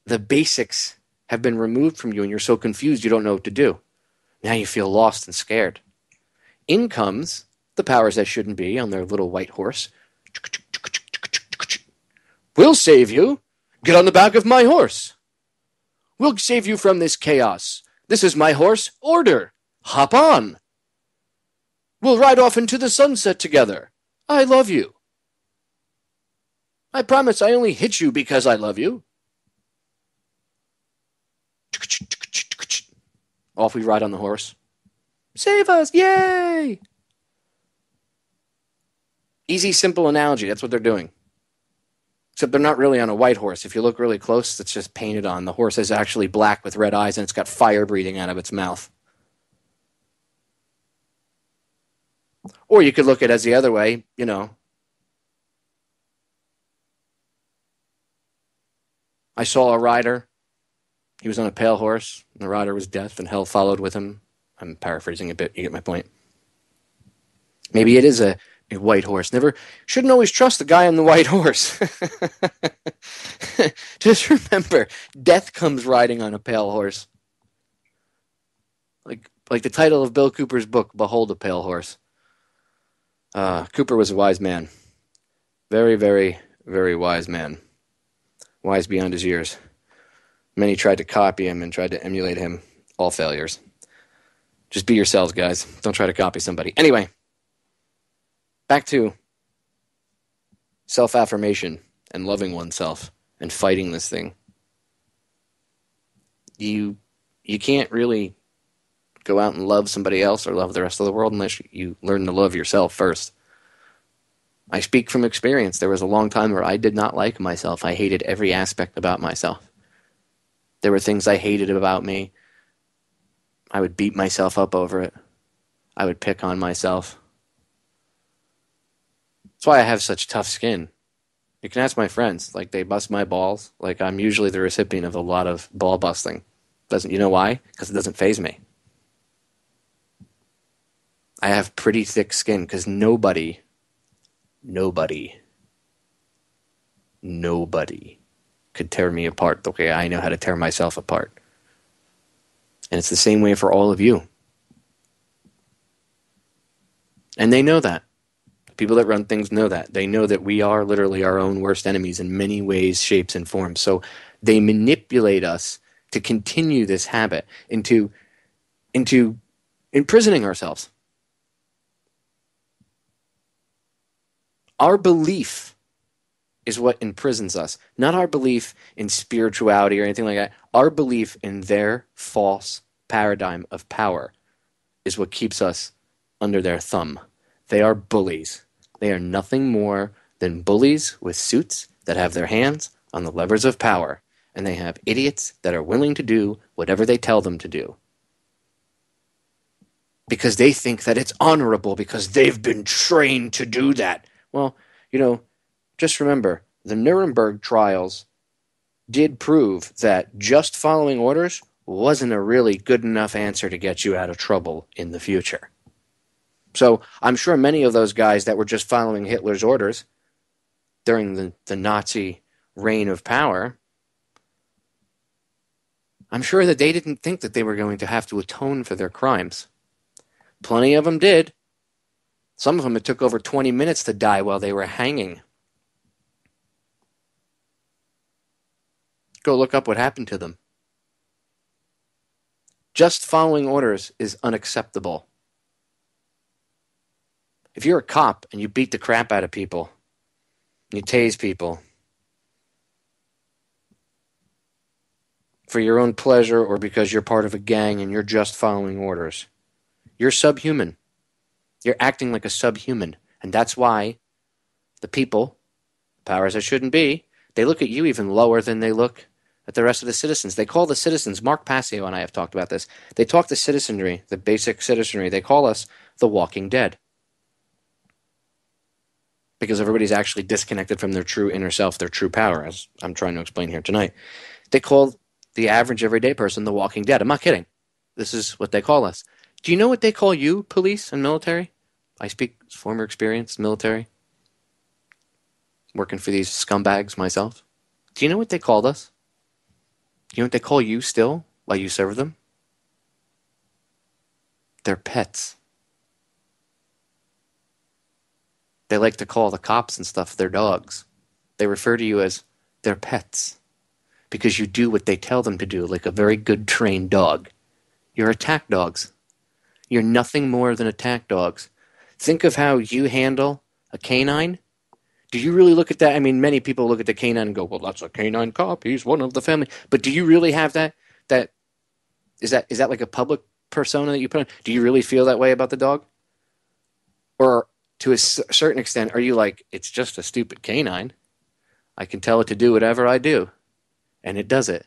the basics – have been removed from you, and you're so confused you don't know what to do. Now you feel lost and scared. In comes the powers that shouldn't be on their little white horse. We'll save you. Get on the back of my horse. We'll save you from this chaos. This is my horse. Order. Hop on. We'll ride off into the sunset together. I love you. I promise I only hit you because I love you. Off we ride on the horse. Save us! Yay! Easy, simple analogy. That's what they're doing. Except they're not really on a white horse. If you look really close, it's just painted on. The horse is actually black with red eyes, and it's got fire breathing out of its mouth. Or you could look at it as the other way, you know. I saw a rider. He was on a pale horse, and the rider was deaf, and hell followed with him. I'm paraphrasing a bit. You get my point. Maybe it is a, a white horse. Never shouldn't always trust the guy on the white horse. Just remember, death comes riding on a pale horse. Like like the title of Bill Cooper's book, Behold a Pale Horse. Uh, Cooper was a wise man. Very, very, very wise man. Wise beyond his years. Many tried to copy him and tried to emulate him. All failures. Just be yourselves, guys. Don't try to copy somebody. Anyway, back to self-affirmation and loving oneself and fighting this thing. You you can't really go out and love somebody else or love the rest of the world unless you learn to love yourself first. I speak from experience. There was a long time where I did not like myself. I hated every aspect about myself. There were things I hated about me. I would beat myself up over it. I would pick on myself. That's why I have such tough skin. You can ask my friends. Like, they bust my balls. Like, I'm usually the recipient of a lot of ball busting. Doesn't, you know why? Because it doesn't faze me. I have pretty thick skin because nobody, nobody, nobody could tear me apart the way I know how to tear myself apart. And it's the same way for all of you. And they know that. The people that run things know that. They know that we are literally our own worst enemies in many ways, shapes, and forms. So they manipulate us to continue this habit into, into imprisoning ourselves. Our belief is what imprisons us. Not our belief in spirituality or anything like that. Our belief in their false paradigm of power is what keeps us under their thumb. They are bullies. They are nothing more than bullies with suits that have their hands on the levers of power, and they have idiots that are willing to do whatever they tell them to do. Because they think that it's honorable because they've been trained to do that. Well, you know, just remember, the Nuremberg trials did prove that just following orders wasn't a really good enough answer to get you out of trouble in the future. So I'm sure many of those guys that were just following Hitler's orders during the, the Nazi reign of power, I'm sure that they didn't think that they were going to have to atone for their crimes. Plenty of them did. Some of them, it took over twenty minutes to die while they were hanging. Go look up what happened to them. Just following orders is unacceptable. If you're a cop and you beat the crap out of people, and you tase people for your own pleasure or because you're part of a gang and you're just following orders, you're subhuman. You're acting like a subhuman. And that's why the people, powers that shouldn't be, they look at you even lower than they look at the rest of the citizens. They call the citizens, Mark Passio and I have talked about this, they talk to citizenry, the basic citizenry, they call us the walking dead. Because everybody's actually disconnected from their true inner self, their true power, as I'm trying to explain here tonight. They call the average everyday person the walking dead. I'm not kidding. This is what they call us. Do you know what they call you, police and military? I speak former experience, military. Working for these scumbags myself. Do you know what they called us? Do you know what they call you still while you serve them? They're pets. They like to call the cops and stuff their dogs. They refer to you as their pets because you do what they tell them to do, like a very good trained dog. You're attack dogs. You're nothing more than attack dogs. Think of how you handle a canine. Do you really look at that? I mean, many people look at the canine and go, well, that's a canine cop. He's one of the family. But do you really have that? That is that is that like a public persona that you put on? Do you really feel that way about the dog? Or to a certain extent, are you like, it's just a stupid canine. I can tell it to do whatever I do. And it does it.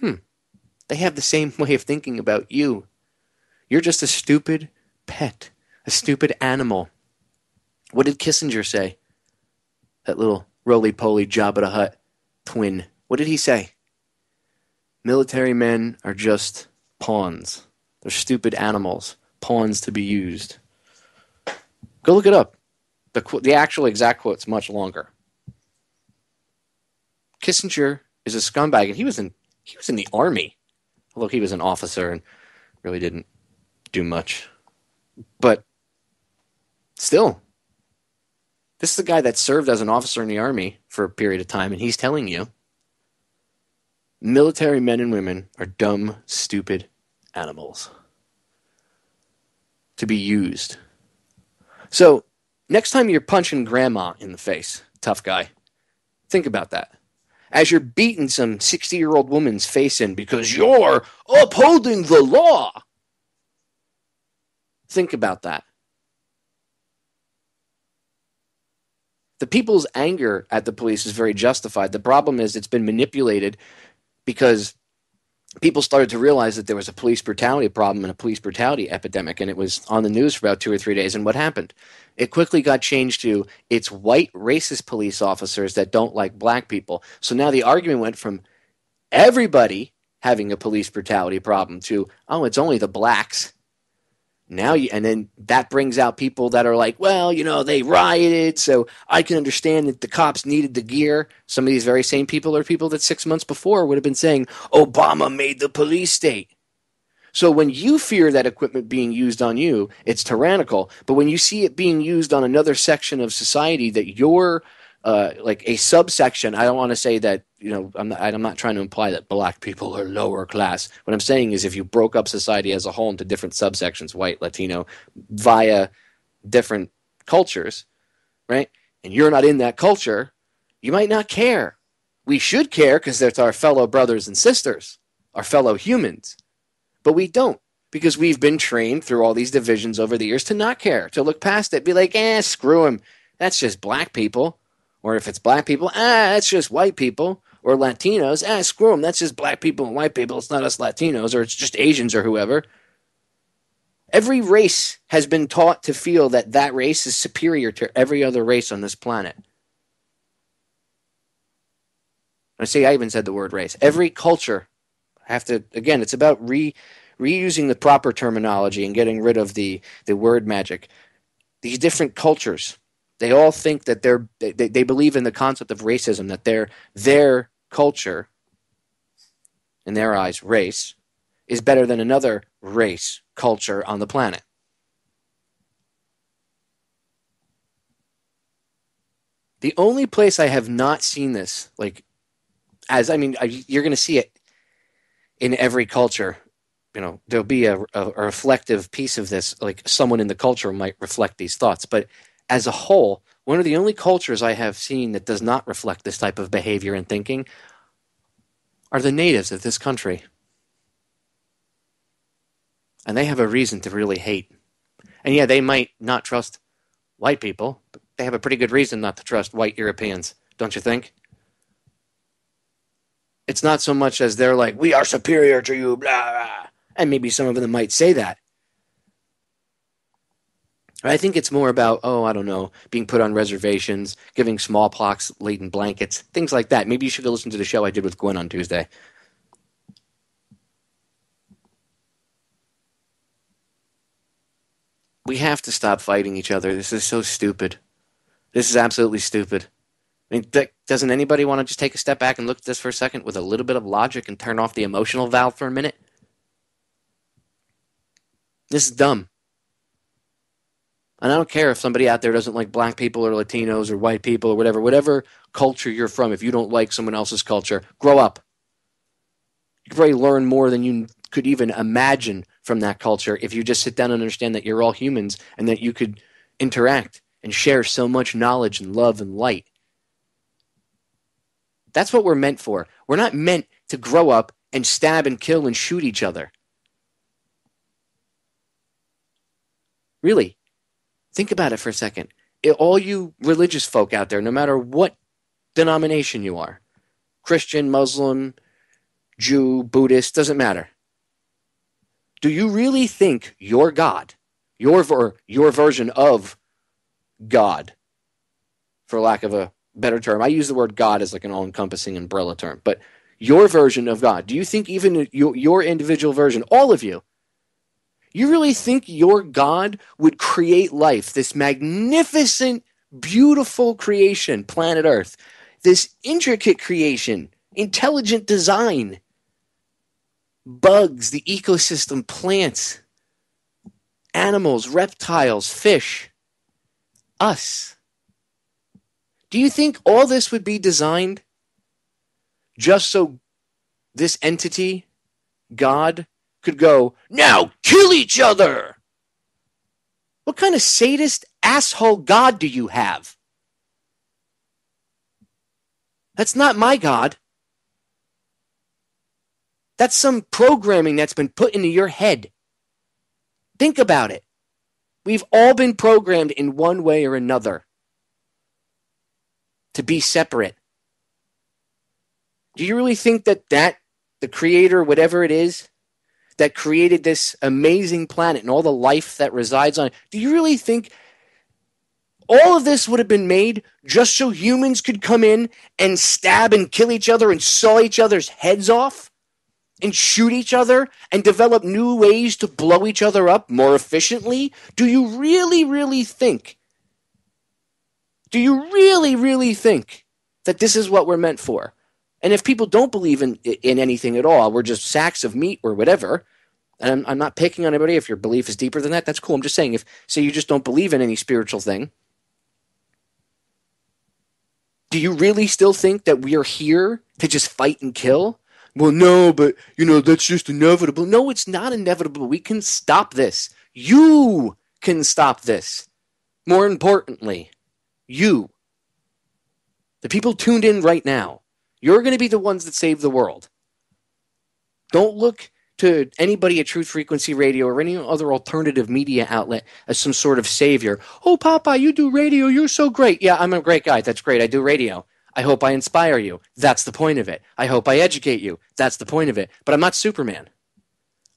Hmm. They have the same way of thinking about you. You're just a stupid pet, a stupid animal. What did Kissinger say? That little roly-poly Jabba the Hutt twin. What did he say? Military men are just pawns. They're stupid animals. Pawns to be used. Go look it up. The, qu the actual exact quote's much longer. Kissinger is a scumbag, and he was in he was in the army, although he was an officer and really didn't do much. But still, this is a guy that served as an officer in the army for a period of time, and he's telling you, military men and women are dumb, stupid animals. To be used. So next time you're punching grandma in the face, tough guy, think about that. As you're beating some sixty-year-old woman's face in because you're upholding the law, think about that. The people's anger at the police is very justified. The problem is it's been manipulated because people started to realize that there was a police brutality problem and a police brutality epidemic, and it was on the news for about two or three days. And what happened? It quickly got changed to it's white racist police officers that don't like black people. So now the argument went from everybody having a police brutality problem to, oh, it's only the blacks. Now you, and then that brings out people that are like, well, you know, they rioted, so I can understand that the cops needed the gear. Some of these very same people are people that six months before would have been saying, Obama made the police state. So when you fear that equipment being used on you, it's tyrannical. But when you see it being used on another section of society that you're uh, like a subsection, I don't want to say that, you know, I'm not, I'm not trying to imply that black people are lower class. What I'm saying is if you broke up society as a whole into different subsections, white, Latino, via different cultures, right? And you're not in that culture, you might not care. We should care because that's our fellow brothers and sisters, our fellow humans. But we don't because we've been trained through all these divisions over the years to not care, to look past it, be like, eh, screw him. That's just black people. Or if it's black people, ah, that's just white people. Or Latinos, ah, screw them, that's just black people and white people. It's not us Latinos, or it's just Asians or whoever. Every race has been taught to feel that that race is superior to every other race on this planet. I see, I even said the word race. Every culture, I have to, again, it's about re, reusing the proper terminology and getting rid of the, the word magic. These different cultures They all think that they're they, they believe in the concept of racism, that their their culture, in their eyes, race, is better than another race culture on the planet. The only place I have not seen this, like, as I mean, I, you're going to see it in every culture. You know, there'll be a, a reflective piece of this, like someone in the culture might reflect these thoughts. But as a whole, one of the only cultures I have seen that does not reflect this type of behavior and thinking are the natives of this country. And they have a reason to really hate. And yeah, they might not trust white people, but they have a pretty good reason not to trust white Europeans, don't you think? It's not so much as they're like, we are superior to you, blah, blah. And maybe some of them might say that. But I think it's more about, oh, I don't know, being put on reservations, giving smallpox-laden blankets, things like that. Maybe you should go listen to the show I did with Gwen on Tuesday. We have to stop fighting each other. This is so stupid. This is absolutely stupid. I mean, th- doesn't anybody want to just take a step back and look at this for a second with a little bit of logic and turn off the emotional valve for a minute? This is dumb. And I don't care if somebody out there doesn't like black people or Latinos or white people or whatever. Whatever culture you're from, if you don't like someone else's culture, grow up. You probably learn more than you could even imagine from that culture if you just sit down and understand that you're all humans and that you could interact and share so much knowledge and love and light. That's what we're meant for. We're not meant to grow up and stab and kill and shoot each other. Really, think about it for a second. It, all you religious folk out there, no matter what denomination you are, Christian, Muslim, Jew, Buddhist, doesn't matter. Do you really think your God, your, ver, your version of God, for lack of a better term, I use the word God as like an all-encompassing umbrella term, but your version of God, do you think even your, your individual version, all of you, you really think your God would create life, this magnificent, beautiful creation, planet Earth, this intricate creation, intelligent design, bugs, the ecosystem, plants, animals, reptiles, fish, us. Do you think all this would be designed just so this entity, God, could go, now kill each other? What kind of sadist asshole God do you have? That's not my God. That's some programming that's been put into your head. Think about it. We've all been programmed in one way or another to be separate. Do you really think that that, the creator, whatever it is, that created this amazing planet and all the life that resides on it, do you really think all of this would have been made just so humans could come in and stab and kill each other and saw each other's heads off and shoot each other and develop new ways to blow each other up more efficiently? Do you really, really think Do you really, really think that this is what we're meant for? And if people don't believe in in anything at all, we're just sacks of meat or whatever, and I'm, I'm not picking on anybody. If your belief is deeper than that, that's cool. I'm just saying, if say you just don't believe in any spiritual thing, do you really still think that we are here to just fight and kill? Well, no, but, you know, that's just inevitable. No, it's not inevitable. We can stop this. You can stop this. More importantly, you, the people tuned in right now, you're going to be the ones that save the world. Don't look to anybody at Truth Frequency Radio or any other alternative media outlet as some sort of savior. Oh, Papa, you do radio. You're so great. Yeah, I'm a great guy. That's great. I do radio. I hope I inspire you. That's the point of it. I hope I educate you. That's the point of it. But I'm not Superman.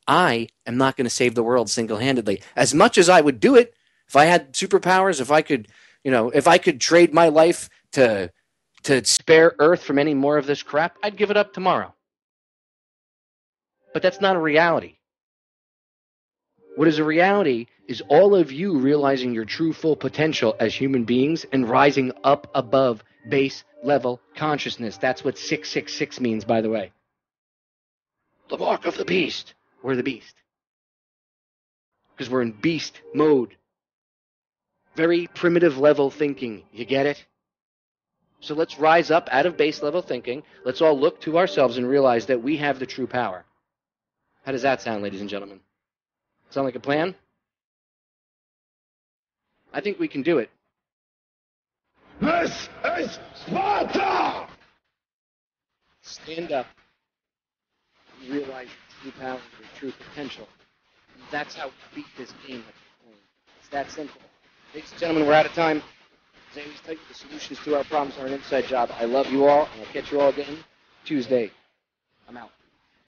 I am not going to save the world single-handedly. As much as I would do it, if I had superpowers, if I could... You know, if I could trade my life to to spare Earth from any more of this crap, I'd give it up tomorrow. But that's not a reality. What is a reality is all of you realizing your true full potential as human beings and rising up above base level consciousness. That's what six six six means, by the way. The mark of the beast. We're the beast. Because we're in beast mode. Very primitive level thinking. You get it? So let's rise up out of base level thinking. Let's all look to ourselves and realize that we have the true power. How does that sound, ladies and gentlemen? Sound like a plan? I think we can do it. This is Sparta! Stand up. Realize your true power, your true potential. That's how we beat this game. It's that simple. Ladies and gentlemen, we're out of time. As I always tell you, the solutions to our problems are an inside job. I love you all, and I'll catch you all again Tuesday. I'm out.